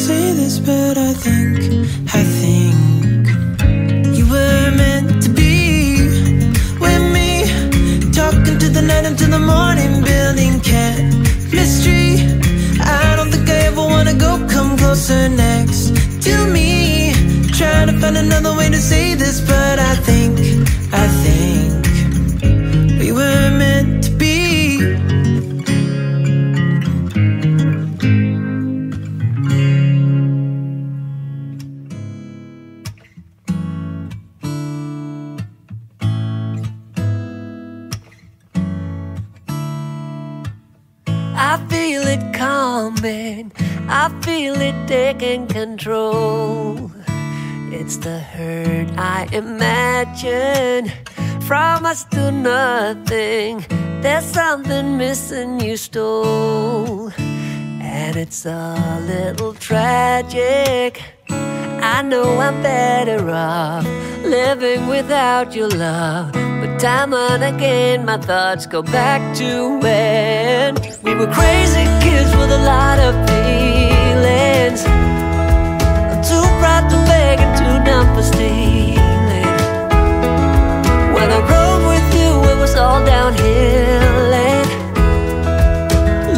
say this, but I think you were meant to be with me, talking to the night until the morning, building chemistry. I don't think I ever wanna go. Come closer next to me, trying to find another way to say this, but I think we were meant to be. I feel it coming, I feel it taking control. It's the hurt I imagine from us to nothing. There's something missing you stole, and it's a little tragic. I know I'm better off living without your love, but time and again my thoughts go back to when we were crazy kids with a lot of feelings. Too proud to beg and too dumb for stealing. When I rode with you, it was all downhill, and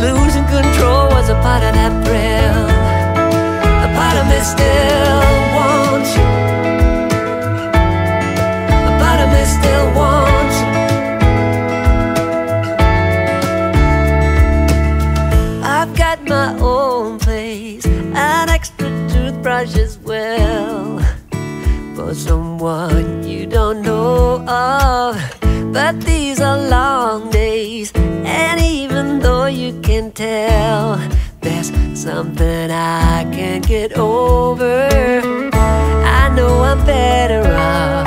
losing control was a part of that thrill. A part of me still wants you. A part of me still wants you. I've got my own place, an extra toothbrush as well, for someone you don't know of. But these are long days, and even though you can tell there's something I can't get over, I know I'm better off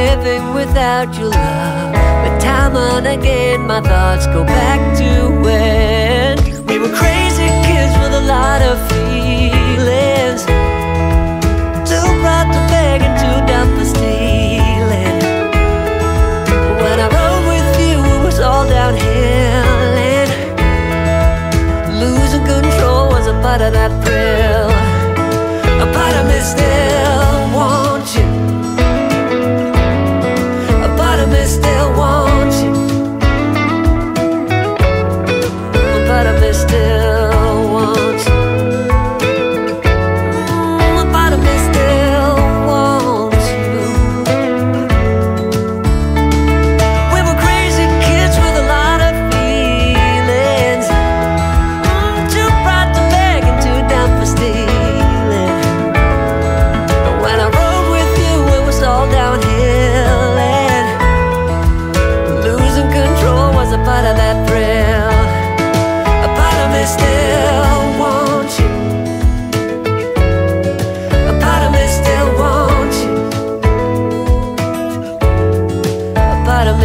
living without your love, but time and again my thoughts go back to when we were crazy kids with a lot of feelings, too proud to beg and too dumb for stealing. When I rode with you, it was all downhill, and losing control was a part of that thrill. A part of me still wants you. A part of me still wants you. A part of me still wants you.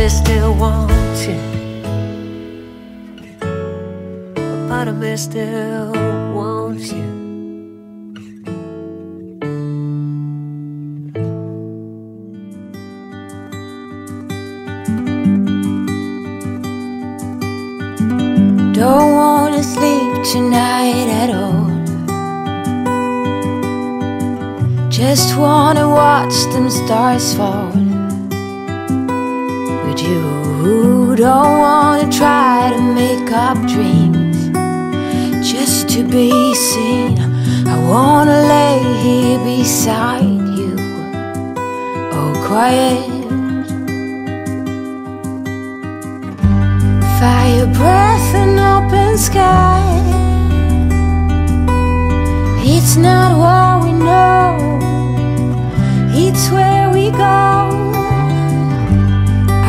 Still want you. Don't want to sleep tonight at all, just want to watch them stars fall. But you don't want to try to make up dreams just to be seen. I wanna lay here beside you, all quiet. Fire breath and open sky. It's not what we know, it's where we go.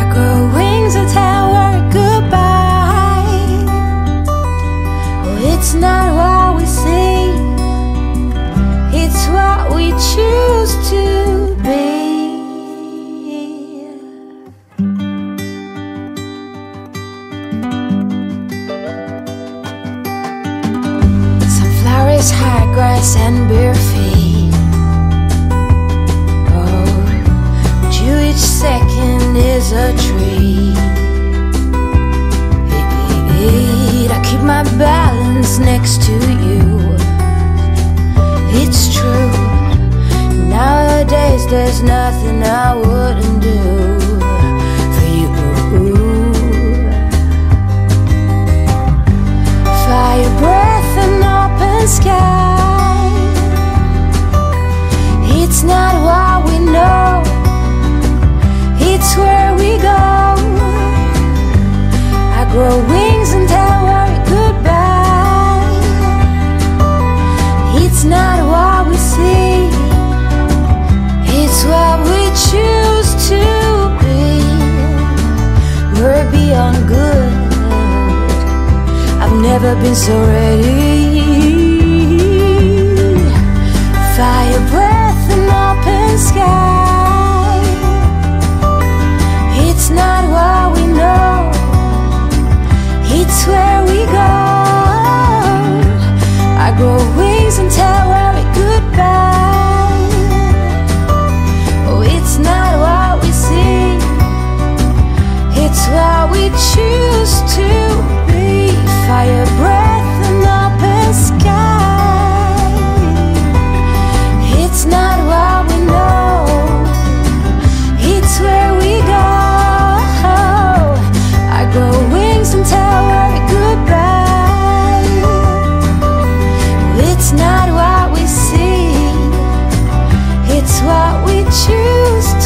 I grow wings that tell her goodbye. It's not what we see, it's what we choose to be. Sunflowers, high grass and bare feet, there's nothing I wouldn't do for you. Fire breath and open sky. It's not what we know, it's where we go. I grow wings and I worry goodbye. It's not what we see, it's what we choose to be. We're beyond good. I've never been so ready. Fire breath and open sky. It's not what we know, it's where we go. I grow wings and tell worry goodbye. It's what we choose to be. Fire, breath, and open sky. It's not what we know, it's where we go. I grow wings and tell worry goodbye. It's not what we see, it's what we choose to be.